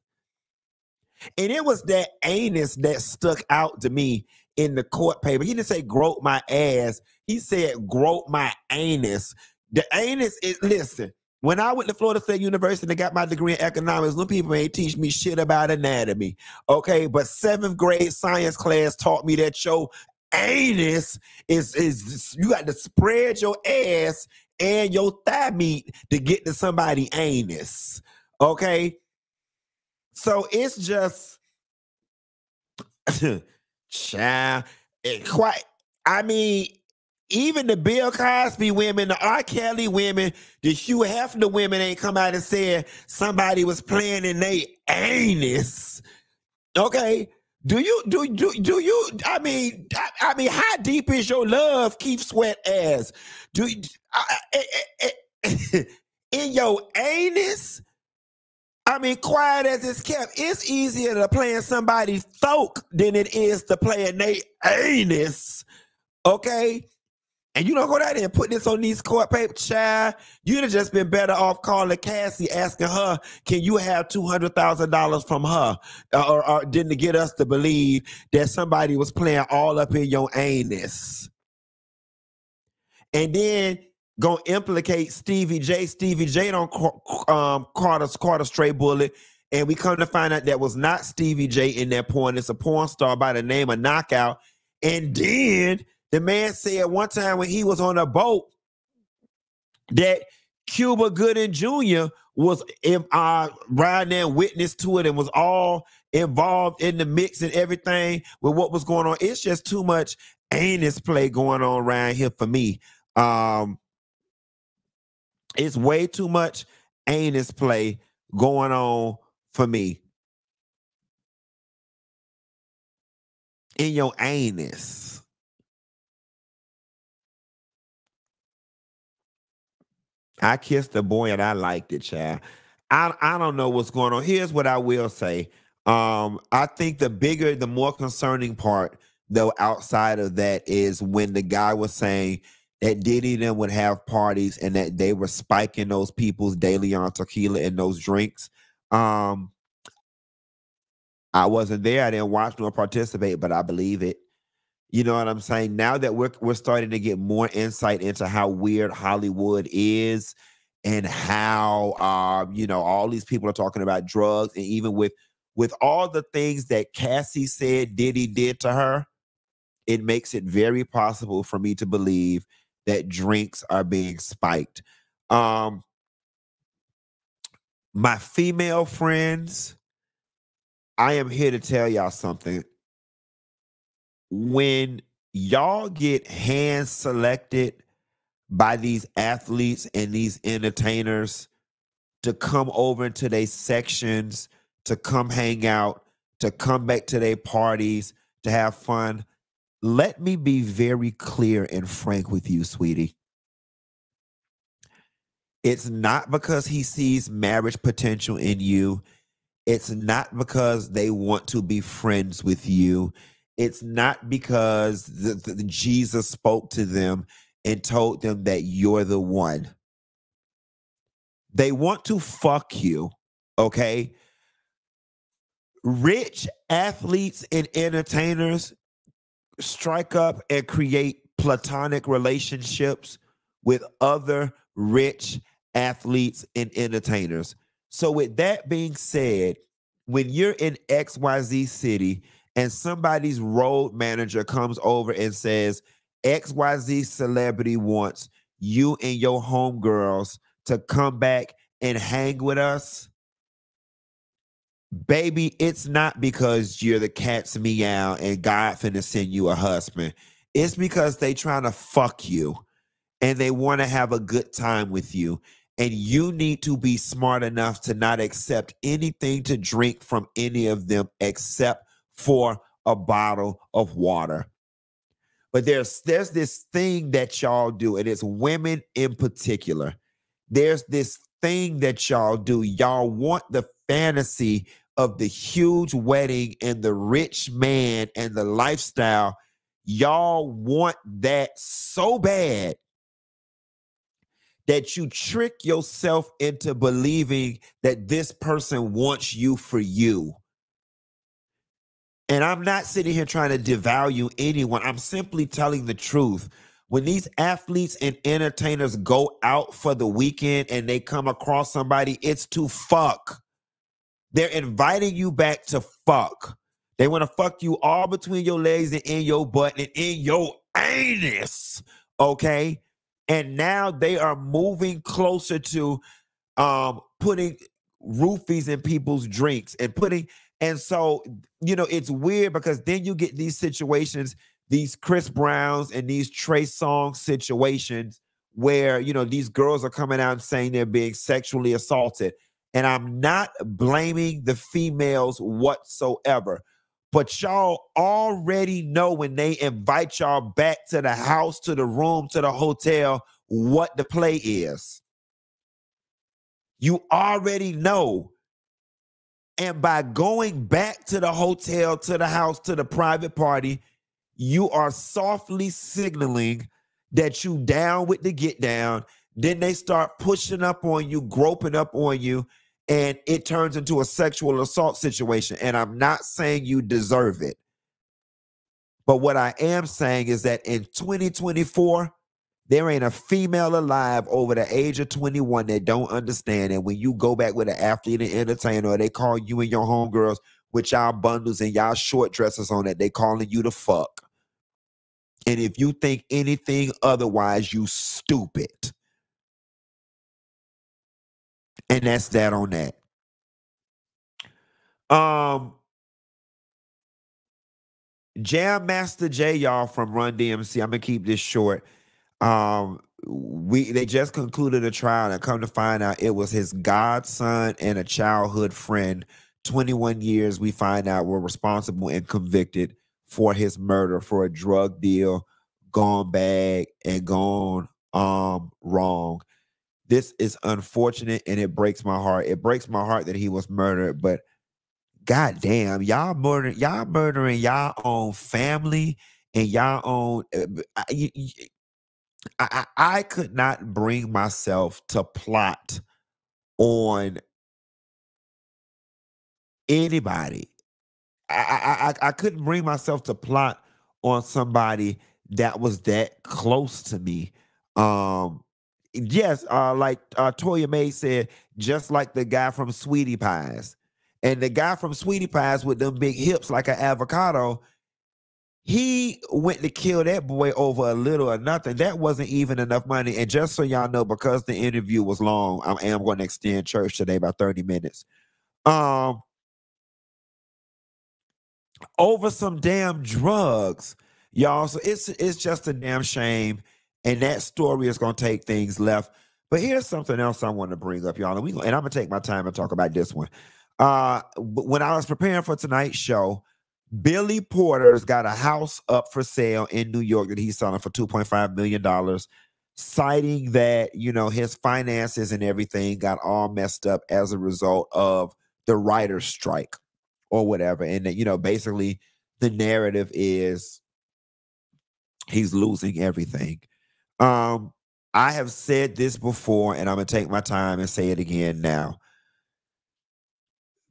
And it was that anus that stuck out to me in the court paper. He didn't say grope my ass. He said grope my anus. The anus is, listen, when I went to Florida State University and got my degree in economics, little people ain't teach me shit about anatomy. Okay, but 7th grade science class taught me that your anus is you got to spread your ass and your thigh meat to get to somebody's anus. Okay. So it's just, child, quite, I mean, even the Bill Cosby women, the R. Kelly women, the Hugh Hefner women ain't come out and said somebody was playing in their anus. Okay. Do you, I mean, how deep is your love, Keith Sweat ass? In your anus? I mean, quiet as it's kept, it's easier to play in somebody's throat than it is to play in their anus, okay? And you don't go down there and put this on these court paper, child. You'd have just been better off calling Cassie, asking her, can you have $200,000 from her? Or didn't get us to believe that somebody was playing all up in your anus. And then gonna implicate Stevie J. Stevie J don't caught a stray bullet, and we come to find out that was not Stevie J in that porn. It's a porn star by the name of Knockout. And then the man said one time when he was on a boat that Cuba Gooding Jr. was riding there, witness to it, and was all involved in the mix and everything with what was going on. It's just too much anus play going on around here for me. It's way too much anus play going on for me. In your anus. I kissed a boy and I liked it, child. I don't know what's going on. Here's what I will say. I think the bigger, the more concerning part, though, outside of that is when the guy was saying that Diddy and them would have parties and that they were spiking those people's daily on tequila and those drinks. I wasn't there. I didn't watch nor participate, but I believe it. You know what I'm saying? Now that we're starting to get more insight into how weird Hollywood is and how, you know, all these people are talking about drugs, and even with all the things that Cassie said Diddy did to her, it makes it very possible for me to believe that drinks are being spiked. My female friends, I am here to tell y'all something. When y'all get hand selected by these athletes and these entertainers to come over into their sections, to come hang out, to come back to their parties, to have fun, let me be very clear and frank with you, sweetie. It's not because he sees marriage potential in you. It's not because they want to be friends with you. It's not because Jesus spoke to them and told them that you're the one. They want to fuck you, okay? Rich athletes and entertainers strike up and create platonic relationships with other rich athletes and entertainers. So with that being said, when you're in XYZ city and somebody's road manager comes over and says, XYZ celebrity wants you and your homegirls to come back and hang with us, baby, it's not because you're the cat's meow and God finna send you a husband. It's because they trying to fuck you and they want to have a good time with you. And you need to be smart enough to not accept anything to drink from any of them except for a bottle of water. But there's this thing that y'all do, and it's women in particular. There's this thing that y'all do. Y'all want the fantasy of the huge wedding and the rich man and the lifestyle. Y'all want that so bad that you trick yourself into believing that this person wants you for you. And I'm not sitting here trying to devalue anyone. I'm simply telling the truth. When these athletes and entertainers go out for the weekend and they come across somebody, it's to fuck. They're inviting you back to fuck. They want to fuck you all between your legs and in your butt and in your anus, okay? And now they are moving closer to putting roofies in people's drinks and putting, and so, you know, it's weird because then you get these situations, these Chris Browns and these Trey Songz situations where, you know, these girls are coming out and saying they're being sexually assaulted. And I'm not blaming the females whatsoever. But y'all already know when they invite y'all back to the house, to the room, to the hotel, what the play is. You already know. And by going back to the hotel, to the house, to the private party, you are softly signaling that you down with the get down. Then they start pushing up on you, groping up on you, and it turns into a sexual assault situation. And I'm not saying you deserve it. But what I am saying is that in 2024, there ain't a female alive over the age of 21 that don't understand. And when you go back with an athlete and entertainer, they call you and your homegirls with y'all bundles and y'all short dresses on it, they calling you the fuck. And if you think anything otherwise, you stupid. And that's that on that. Jam Master J, y'all, from Run DMC. I'm going to keep this short. They just concluded a trial, and come to find out it was his godson and a childhood friend. 21 years, we find out, were responsible and convicted for his murder for a drug deal gone bad and gone wrong. This is unfortunate, and it breaks my heart. It breaks my heart that he was murdered, but goddamn, y'all murdering y'all own family and y'all own. I could not bring myself to plot on anybody. I couldn't bring myself to plot on somebody that was that close to me. Yes, like Toya May said, just like the guy from Sweetie Pies. And the guy from Sweetie Pies with them big hips like an avocado, he went to kill that boy over a little or nothing. That wasn't even enough money. And just so y'all know, because the interview was long, I am going to extend church today by 30 minutes. Over some damn drugs, y'all. So it's just a damn shame. And that story is going to take things left. But here's something else I want to bring up, y'all. And I'm going to take my time and talk about this one. When I was preparing for tonight's show, Billy Porter's got a house up for sale in New York that he's selling for $2.5 million, citing that, you know, his finances and everything got all messed up as a result of the writer's strike or whatever. And, you know, basically the narrative is he's losing everything. I have said this before, and I'm going to take my time and say it again now.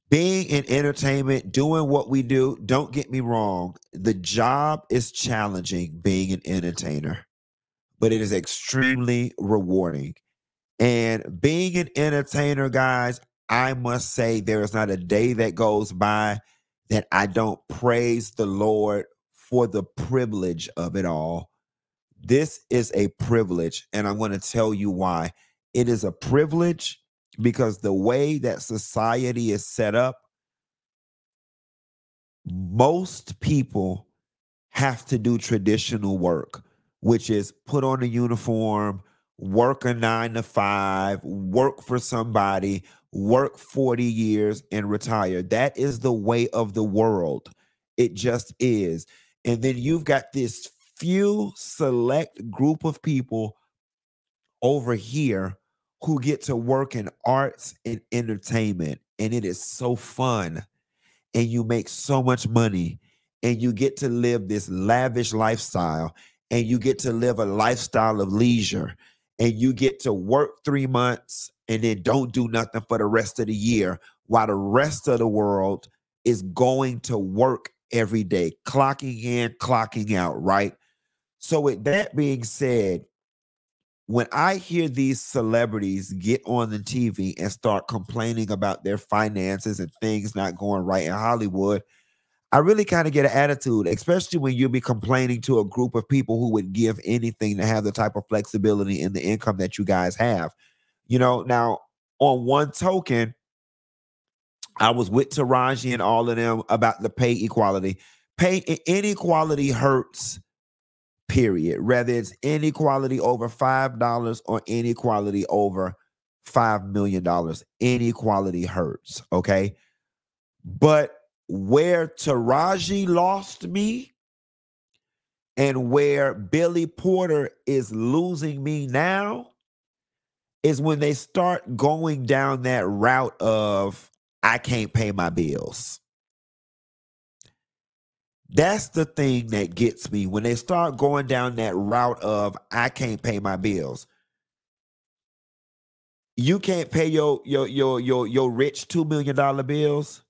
Being in entertainment, doing what we do, don't get me wrong, the job is challenging being an entertainer, but it is extremely rewarding. And being an entertainer, guys, I must say there is not a day that goes by that I don't praise the Lord for the privilege of it all. This is a privilege, and I'm going to tell you why. It is a privilege because the way that society is set up, most people have to do traditional work, which is put on a uniform, work a 9-to-5, work for somebody, work 40 years and retire. That is the way of the world. It just is. And then you've got this few select group of people over here who get to work in arts and entertainment. And it is so fun. And you make so much money. And you get to live this lavish lifestyle. And you get to live a lifestyle of leisure. And you get to work 3 months and then don't do nothing for the rest of the year while the rest of the world is going to work every day, clocking in, clocking out, right? So with that being said, when I hear these celebrities get on the TV and start complaining about their finances and things not going right in Hollywood, I really kind of get an attitude, especially when you'll be complaining to a group of people who would give anything to have the type of flexibility and the income that you guys have. You know, now, on one token, I was with Taraji and all of them about the pay equality. Pay inequality hurts, period. Whether it's inequality over $5 or inequality over $5 million, inequality hurts, okay? But where Taraji lost me and where Billy Porter is losing me now is when they start going down that route of, I can't pay my bills. That's the thing that gets me, when they start going down that route of, I can't pay my bills. You can't pay your rich $2 million bills.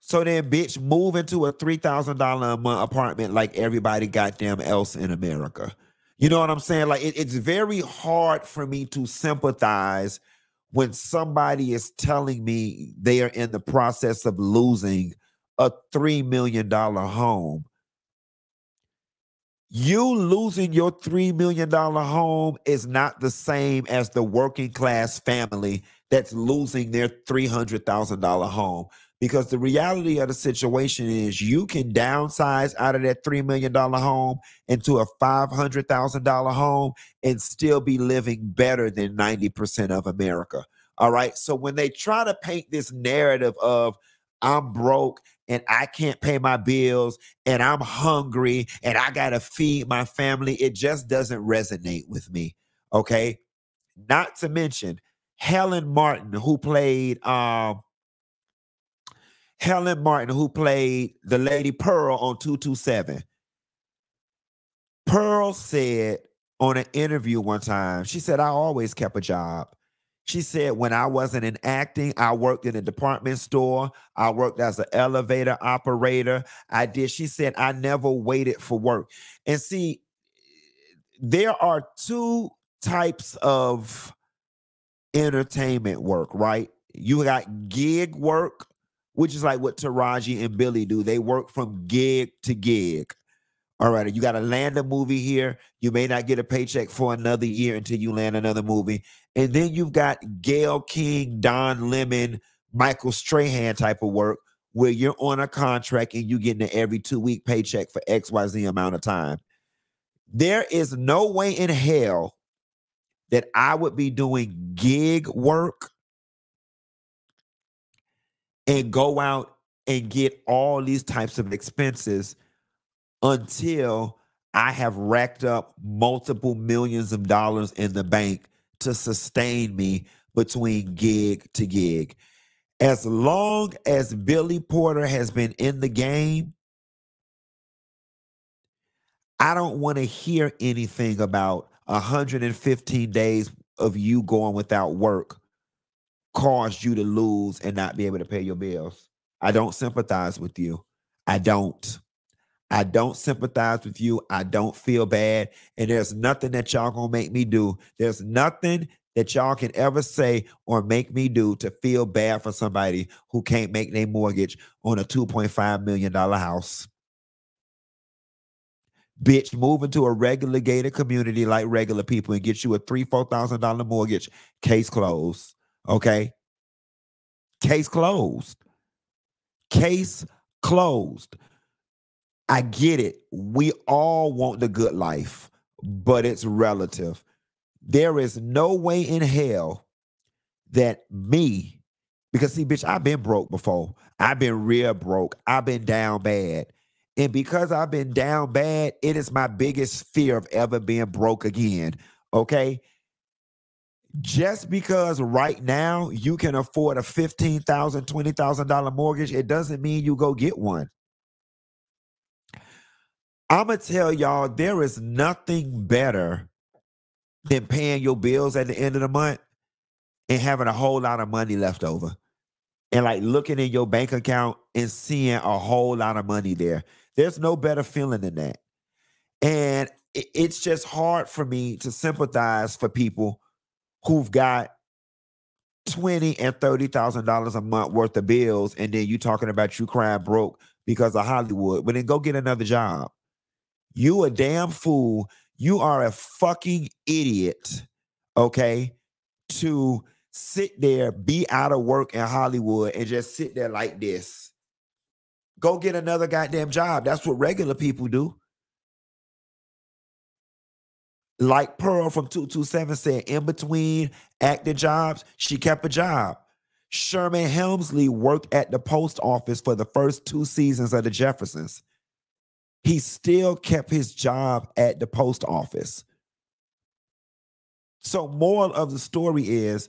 So then, bitch, move into a $3,000 a month apartment like everybody goddamn else in America. You know what I'm saying? Like, it's very hard for me to sympathize when somebody is telling me they are in the process of losing a $3 million home. You losing your $3 million home is not the same as the working class family that's losing their $300,000 home. Because the reality of the situation is you can downsize out of that $3 million home into a $500,000 home and still be living better than 90% of America. All right. So when they try to paint this narrative of I'm broke and I can't pay my bills and I'm hungry and I got to feed my family, it just doesn't resonate with me. Okay. Not to mention Helen Martin, who played, Helen Martin, who played the Lady Pearl on 227. Pearl said on an interview one time, she said, I always kept a job. She said, when I wasn't in acting, I worked in a department store. I worked as an elevator operator. I did. She said, I never waited for work. And see, there are two types of entertainment work, right? You got gig work, which is like what Taraji and Billy do. They work from gig to gig. All right, you got to land a movie here. You may not get a paycheck for another year until you land another movie. And then you've got Gayle King, Don Lemon, Michael Strahan type of work where you're on a contract and you get an every 2-week paycheck for XYZ amount of time. There is no way in hell that I would be doing gig work and go out and get all these types of expenses until I have racked up multiple millions of dollars in the bank to sustain me between gig to gig. As long as Billy Porter has been in the game, I don't want to hear anything about 115 days of you going without work caused you to lose and not be able to pay your bills. I don't sympathize with you. I don't sympathize with you. I don't feel bad. And there's nothing that y'all gonna make me do. There's nothing that y'all can ever say or make me do to feel bad for somebody who can't make their mortgage on a $2.5 million house. Bitch, move into a regular gated community like regular people and get you a $3,000-$4,000 mortgage. Case closed. Okay? Case closed. Case closed. I get it. We all want the good life, but it's relative. There is no way in hell that me, because see, bitch, I've been broke before. I've been real broke. I've been down bad. And because I've been down bad, it is my biggest fear of ever being broke again, okay? Just because right now you can afford a $15,000, $20,000 mortgage, it doesn't mean you go get one. I'm going to tell y'all, there is nothing better than paying your bills at the end of the month and having a whole lot of money left over and like looking in your bank account and seeing a whole lot of money there. There's no better feeling than that. And it's just hard for me to sympathize for people who've got $20,000 and $30,000 a month worth of bills, and then you talking about you crying broke because of Hollywood. Well, then go get another job. You a damn fool. You are a fucking idiot, okay, to sit there, be out of work in Hollywood and just sit there like this. Go get another goddamn job. That's what regular people do. Like Pearl from 227 said, in between acting jobs, she kept a job. Sherman Helmsley worked at the post office for the first 2 seasons of The Jeffersons. He still kept his job at the post office. So moral of the story is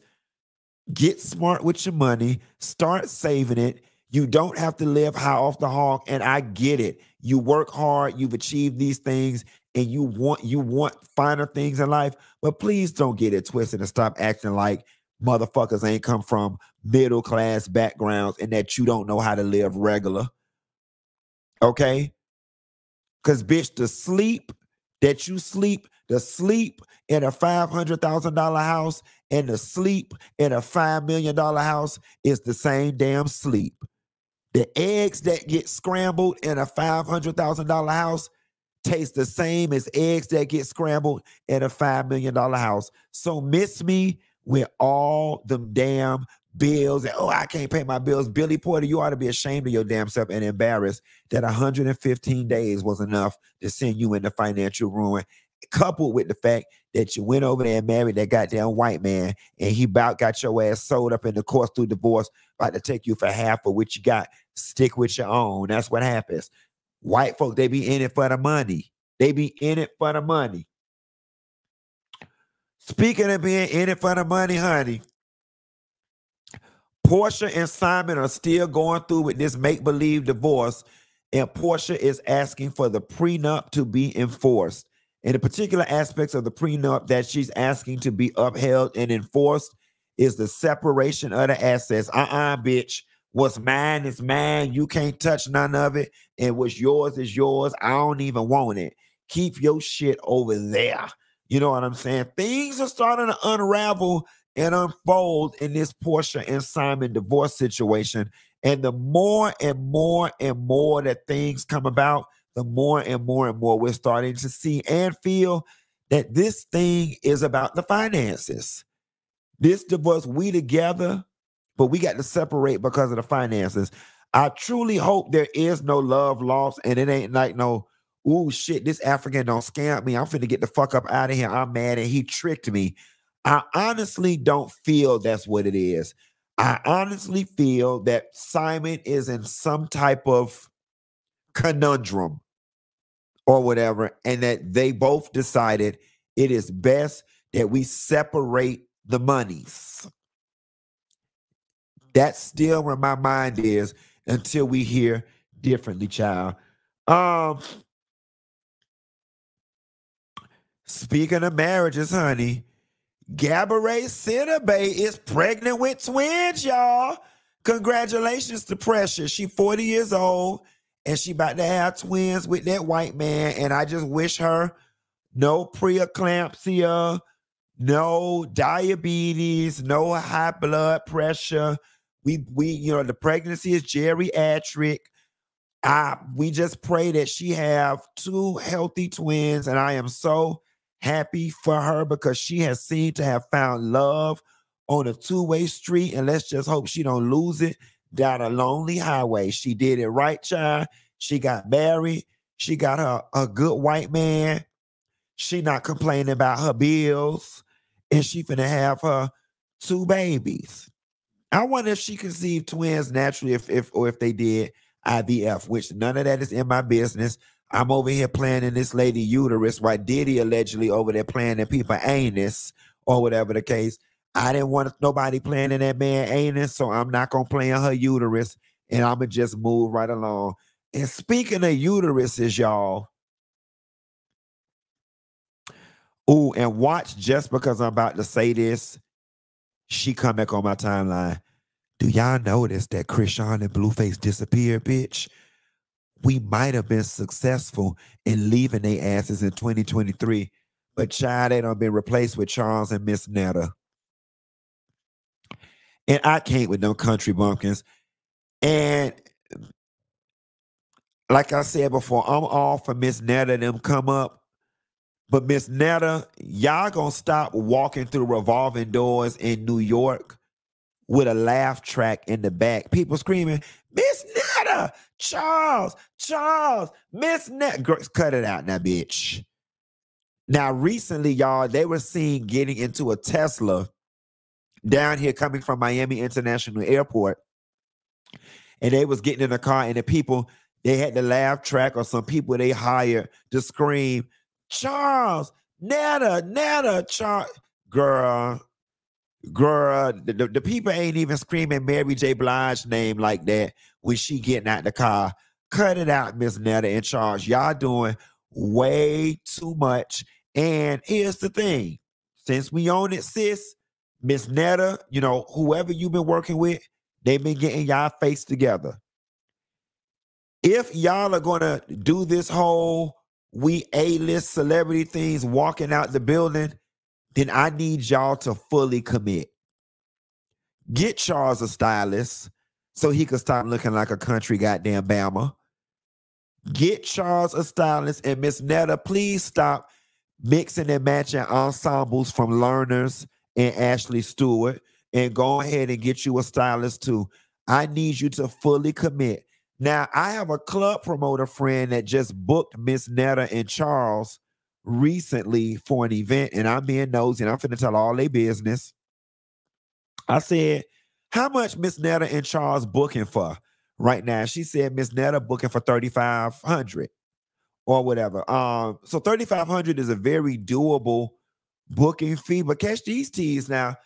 get smart with your money. Start saving it. You don't have to live high off the hog, and I get it. You work hard. You've achieved these things, and you want finer things in life, but please don't get it twisted and stop acting like motherfuckers ain't come from middle-class backgrounds and that you don't know how to live regular. Okay? Because, bitch, the sleep that you sleep, the sleep in a $500,000 house and the sleep in a $5 million house is the same damn sleep. The eggs that get scrambled in a $500,000 house taste the same as eggs that get scrambled in a $5 million house. So miss me with all them damn bills. And, oh, I can't pay my bills. Billy Porter, you ought to be ashamed of your damn self and embarrassed that 115 days was enough to send you into financial ruin, coupled with the fact that you went over there and married that goddamn white man and he about got your ass sold up in the courts through divorce, about to take you for half of what you got. Stick with your own. That's what happens. White folk, they be in it for the money. They be in it for the money. Speaking of being in it for the money, honey, Porsha and Simon are still going through with this make-believe divorce, and Porsha is asking for the prenup to be enforced. And the particular aspects of the prenup that she's asking to be upheld and enforced is the separation of the assets. Uh-uh, bitch. What's mine is mine. You can't touch none of it. And what's yours is yours. I don't even want it. Keep your shit over there. You know what I'm saying? Things are starting to unravel and unfold in this Porsha and Simon divorce situation. And the more and more and more that things come about, the more and more and more we're starting to see and feel that this thing is about the finances. This divorce, we together, but we got to separate because of the finances. I truly hope there is no love lost and it ain't like no, ooh, shit, this African don't scam me. I'm finna get the fuck up out of here. I'm mad and he tricked me. I honestly don't feel that's what it is. I honestly feel that Simon is in some type of conundrum or whatever, and that they both decided it is best that we separate the monies. That's still where my mind is until we hear differently, child. Speaking of marriages, honey, Gabourey Sidibe is pregnant with twins, y'all. Congratulations to Precious. She 40 years old, and she about to have twins with that white man, and I just wish her no preeclampsia, no diabetes, no high blood pressure. We you know, the pregnancy is geriatric. We just pray that she have two healthy twins, and I am so happy for her because she has seemed to have found love on a two-way street, and let's just hope she don't lose it down a lonely highway. She did it right, child. She got married. She got her a good white man. She not complaining about her bills, and she finna have her two babies. I wonder if she conceived twins naturally, or if they did IVF, which none of that is in my business. I'm over here planning this lady uterus while Diddy allegedly over there planning people anus or whatever the case. I didn't want nobody planning that man anus, so I'm not going to plan her uterus, and I'm going to just move right along. And speaking of uteruses, y'all, ooh, and watch, just because I'm about to say this, she come back on my timeline. Do y'all notice that Krishan and Blueface disappeared, bitch? We might have been successful in leaving their asses in 2023, but child, they done been replaced with Charles and Miss Netta. And I can't with no country bumpkins. And like I said before, I'm all for Miss Netta and them come up. But Miss Netta, y'all gonna stop walking through revolving doors in New York with a laugh track in the back. People screaming, Miss Netta, Charles, Charles, Miss Netta. Cut it out now, bitch. Now, recently, y'all, they were seen getting into a Tesla down here coming from Miami International Airport. And they was getting in the car, and the people, they had the laugh track or some people they hired to scream, Charles, Netta, Netta, Charles. Girl, the people ain't even screaming Mary J. Blige's name like that when she getting out the car. Cut it out, Miss Netta and Charles. Y'all doing way too much. And here's the thing. Since we own it, sis, Miss Netta, you know, whoever you've been working with, they've been getting y'all face together. If y'all are going to do this whole we A-list celebrity things walking out the building, then I need y'all to fully commit. Get Charles a stylist so he could stop looking like a country goddamn Bama. Get Charles a stylist, and Miss Netta, please stop mixing and matching ensembles from Learners and Ashley Stewart, and go ahead and get you a stylist too. I need you to fully commit. Now, I have a club promoter friend that just booked Miss Netta and Charles recently for an event, and I'm being nosy, and I'm finna tell all their business. I said, how much Miss Netta and Charles booking for right now? She said Miss Netta booking for $3,500 or whatever. So $3,500 is a very doable booking fee, but catch these teas now.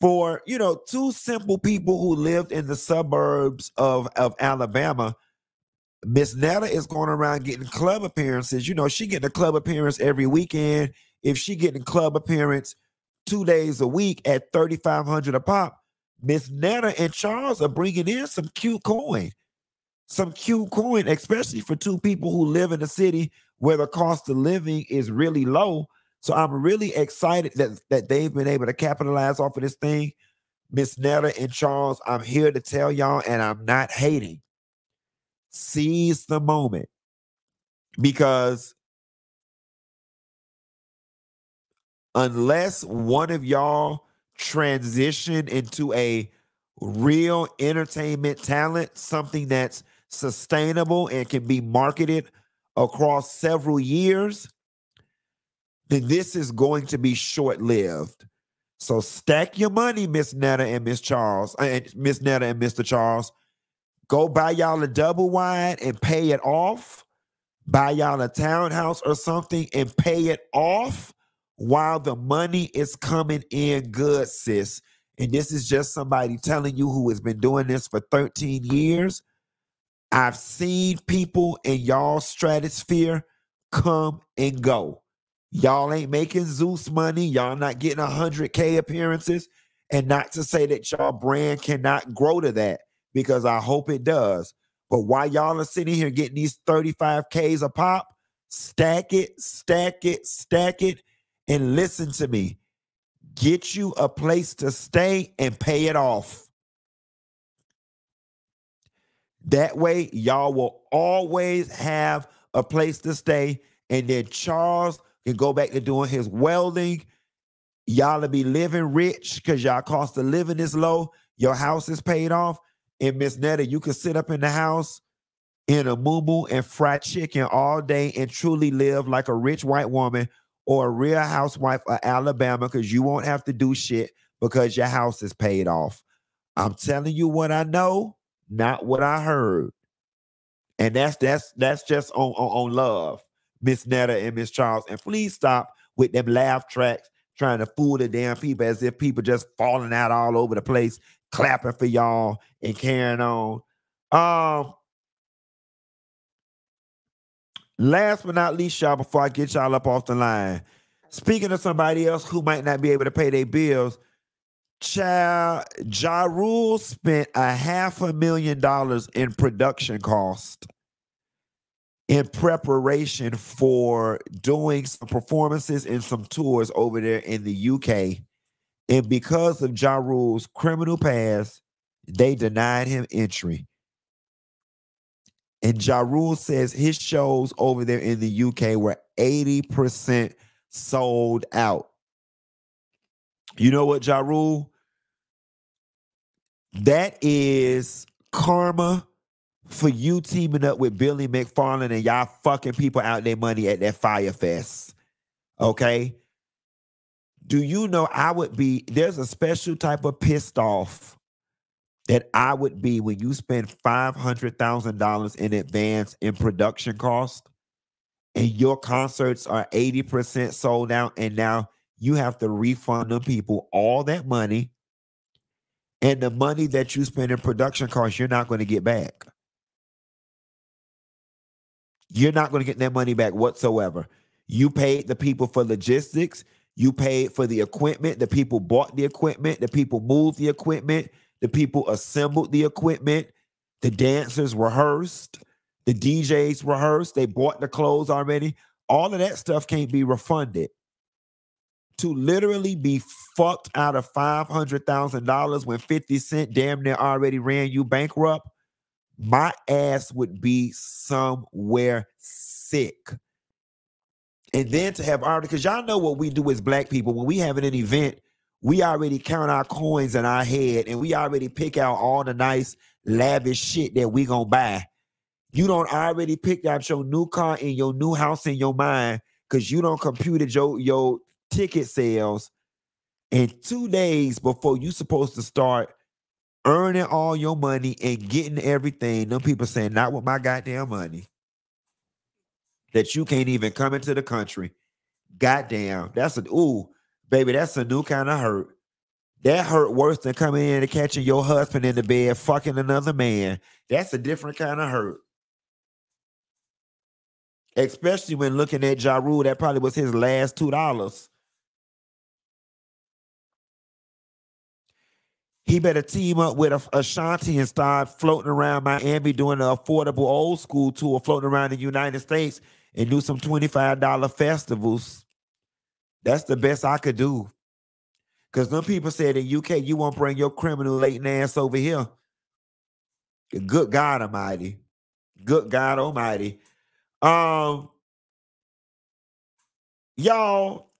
For, you know, two simple people who lived in the suburbs of Alabama, Miss Netta is going around getting club appearances. You know, she getting a club appearance every weekend. If she getting a club appearance 2 days a week at $3,500 a pop, Miss Netta and Charles are bringing in some cute coin. Some cute coin, especially for two people who live in a city where the cost of living is really low. So I'm really excited that they've been able to capitalize off of this thing. Miss Netta and Charles, I'm here to tell y'all, and I'm not hating. Seize the moment, because unless one of y'all transition into a real entertainment talent, something that's sustainable and can be marketed across several years, then this is going to be short-lived. So stack your money, Miss Netta and Miss Charles, Miss Netta and Mr. Charles. Go buy y'all a double wide and pay it off. Buy y'all a townhouse or something and pay it off while the money is coming in good, sis. And this is just somebody telling you who has been doing this for 13 years. I've seen people in y'all's stratosphere come and go. Y'all ain't making Zeus money. Y'all not getting 100K appearances. And not to say that y'all brand cannot grow to that, because I hope it does. But while y'all are sitting here getting these 35Ks a pop, stack it, stack it, stack it. And listen to me. Get you a place to stay and pay it off. That way, y'all will always have a place to stay. And then Charles can go back to doing his welding. Y'all will be living rich because y'all cost of living is low. Your house is paid off. And Miss Netta, you can sit up in the house in a muumuu and fry chicken all day and truly live like a rich white woman or a real housewife of Alabama, because you won't have to do shit because your house is paid off. I'm telling you what I know, not what I heard. And that's just on love, Miss Netta and Miss Charles. And please stop with them laugh tracks trying to fool the damn people as if people just falling out all over the place, clapping for y'all and carrying on. Last but not least, y'all, before I get y'all up off the line, speaking of somebody else who might not be able to pay their bills, child, Ja Rule spent $500,000 in production cost in preparation for doing some performances and some tours over there in the UK. And because of Ja Rule's criminal past, they denied him entry. And Ja Rule says his shows over there in the UK were 80% sold out. You know what, Ja Rule? That is karma for you teaming up with Billy McFarlane and y'all fucking people out their money at that Fyre Fest. Okay? Do you know I would be, there's a special type of pissed off that I would be when you spend $500,000 in advance in production cost and your concerts are 80% sold out, and now you have to refund them people all that money, and the money that you spend in production costs, you're not going to get back. You're not going to get that money back whatsoever. You paid the people for logistics. You paid for the equipment. The people bought the equipment. The people moved the equipment. The people assembled the equipment. The dancers rehearsed. The DJs rehearsed. They bought the clothes already. All of that stuff can't be refunded. To literally be fucked out of $500,000 when 50 Cent damn near already ran you bankrupt, my ass would be somewhere sick. And then to have already, because y'all know what we do as black people. When we have an event, we already count our coins in our head, and we already pick out all the nice, lavish shit that we gonna buy. You don't already pick out your new car and your new house in your mind because you don't computed your ticket sales. And 2 days before you supposed to start earning all your money and getting everything, them people saying, not with my goddamn money, that you can't even come into the country. Goddamn, that's an ooh. Baby, that's a new kind of hurt. That hurt worse than coming in and catching your husband in the bed fucking another man. That's a different kind of hurt. Especially when looking at Ja Rule, that probably was his last $2. He better team up with Ashanti and start floating around Miami doing an affordable old school tour, floating around the United States and do some $25 festivals. That's the best I could do. Because them people said in UK, you won't bring your criminal latent ass over here. Good God Almighty. Good God Almighty. Y'all,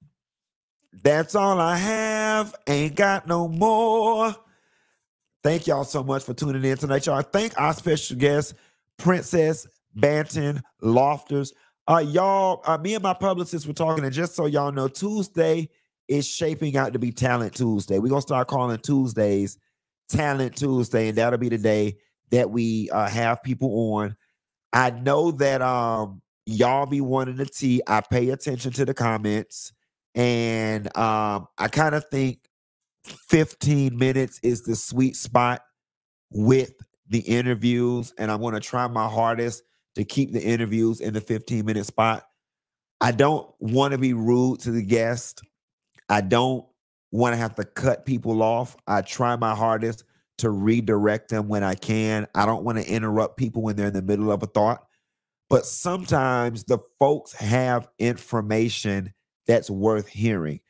that's all I have. Ain't got no more. Thank y'all so much for tuning in tonight, y'all. Thank our special guest, Princess Banton Lofters. Y'all, me and my publicist were talking, and just so y'all know, Tuesday is shaping out to be Talent Tuesday. We're going to start calling Tuesdays Talent Tuesday, and that'll be the day that we have people on. I know that y'all be wanting the tea. I pay attention to the comments, and I kind of think 15 minutes is the sweet spot with the interviews, and I'm going to try my hardest to keep the interviews in the 15-minute spot. I don't want to be rude to the guest. I don't want to have to cut people off. I try my hardest to redirect them when I can. I don't want to interrupt people when they're in the middle of a thought. But sometimes the folks have information that's worth hearing.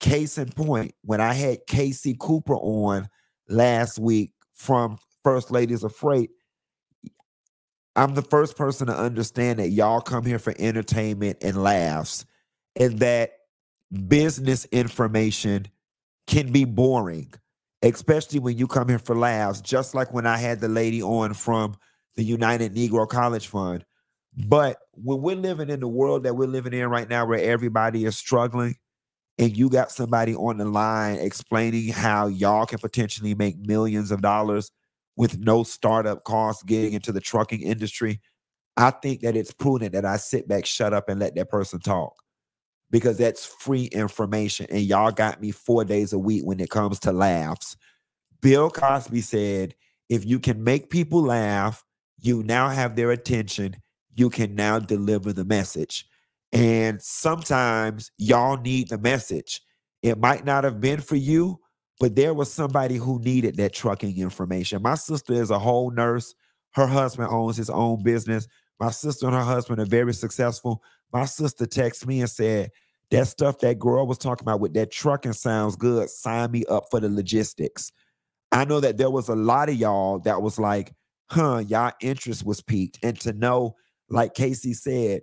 Case in point, when I had Casey Cooper on last week from First Ladies of Freight, I'm the first person to understand that y'all come here for entertainment and laughs, and that business information can be boring, especially when you come here for laughs, just like when I had the lady on from the United Negro College Fund. But when we're living in the world that we're living in right now, where everybody is struggling, and you got somebody on the line explaining how y'all can potentially make millions of dollars with no startup costs getting into the trucking industry, I think that it's prudent that I sit back, shut up, and let that person talk, because that's free information. And y'all got me 4 days a week when it comes to laughs. Bill Cosby said, if you can make people laugh, you now have their attention. You can now deliver the message. And sometimes y'all need the message. It might not have been for you, but there was somebody who needed that trucking information. My sister is a whole nurse. Her husband owns his own business. My sister and her husband are very successful. My sister texted me and said, that stuff that girl was talking about with that trucking sounds good. Sign me up for the logistics. I know that there was a lot of y'all that was like, y'all interest was piqued. And to know, like Casey said,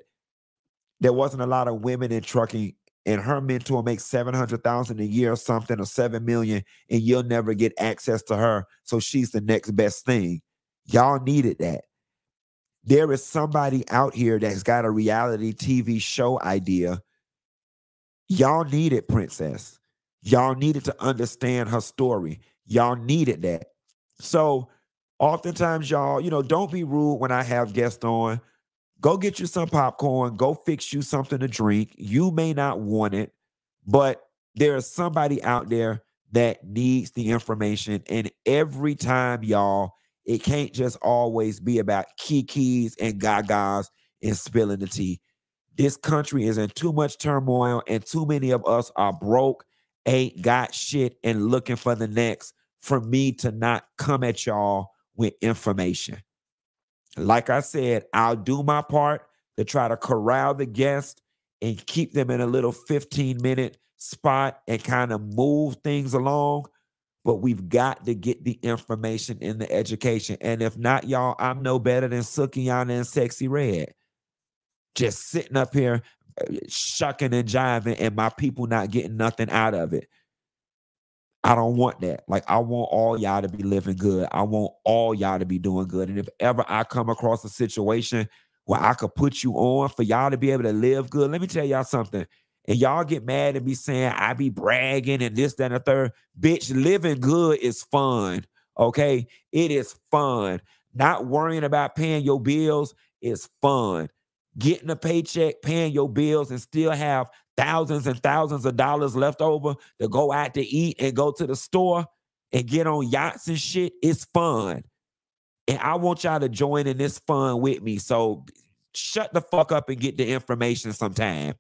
there wasn't a lot of women in trucking, and her mentor makes $700,000 a year or something, or $7 million, and you'll never get access to her, so she's the next best thing. Y'all needed that. There is somebody out here that's got a reality TV show idea. Y'all needed Princess. Y'all needed to understand her story. Y'all needed that. So oftentimes, y'all, you know, don't be rude when I have guests on. Go get you some popcorn. Go fix you something to drink. You may not want it, but there is somebody out there that needs the information. And every time, y'all, it can't just always be about kikis and gagas and spilling the tea. This country is in too much turmoil, and too many of us are broke, ain't got shit, and looking for the next. For me to not come at y'all with information. Like I said, I'll do my part to try to corral the guest and keep them in a little 15-minute spot and kind of move things along. But we've got to get the information in the education. And if not, y'all, I'm no better than Sukiana and Sexy Red. Just sitting up here shucking and jiving and my people not getting nothing out of it. I don't want that. Like, I want all y'all to be living good. I want all y'all to be doing good. And if ever I come across a situation where I could put you on for y'all to be able to live good, let me tell y'all something. And y'all get mad at me saying I be bragging and this, that, and the third. Bitch, living good is fun, okay? It is fun. Not worrying about paying your bills is fun. Getting a paycheck, paying your bills, and still have thousands and thousands of dollars left over to go out to eat and go to the store and get on yachts and shit. It's fun. And I want y'all to join in this fun with me. So shut the fuck up and get the information sometime.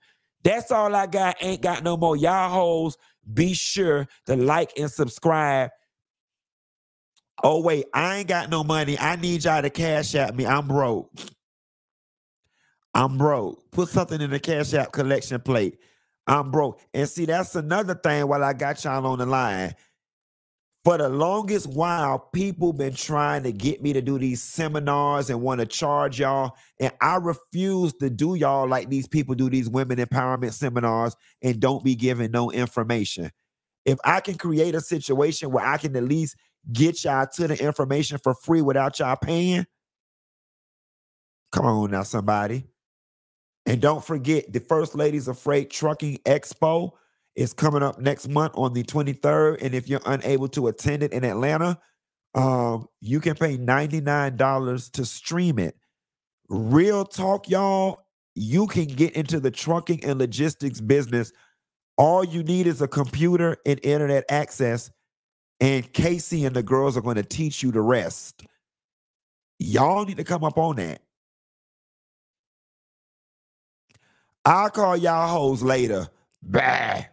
That's all I got. Ain't got no more. Y'all hoes, be sure to like and subscribe. Oh, wait, I ain't got no money. I need y'all to cash at me. I'm broke. I'm broke. Put something in the Cash App collection plate. I'm broke. And see, that's another thing while I got y'all on the line. For the longest while, people been trying to get me to do these seminars and want to charge y'all. And I refuse to do y'all like these people do these women empowerment seminars and don't be giving no information. If I can create a situation where I can at least get y'all to the information for free without y'all paying, come on now, somebody. And don't forget, the First Ladies of Freight Trucking Expo is coming up next month on the 23rd. And if you're unable to attend it in Atlanta, you can pay $99 to stream it. Real talk, y'all. You can get into the trucking and logistics business. All you need is a computer and internet access. And Casey and the girls are going to teach you the rest. Y'all need to come up on that. I'll call y'all hoes later. Bye.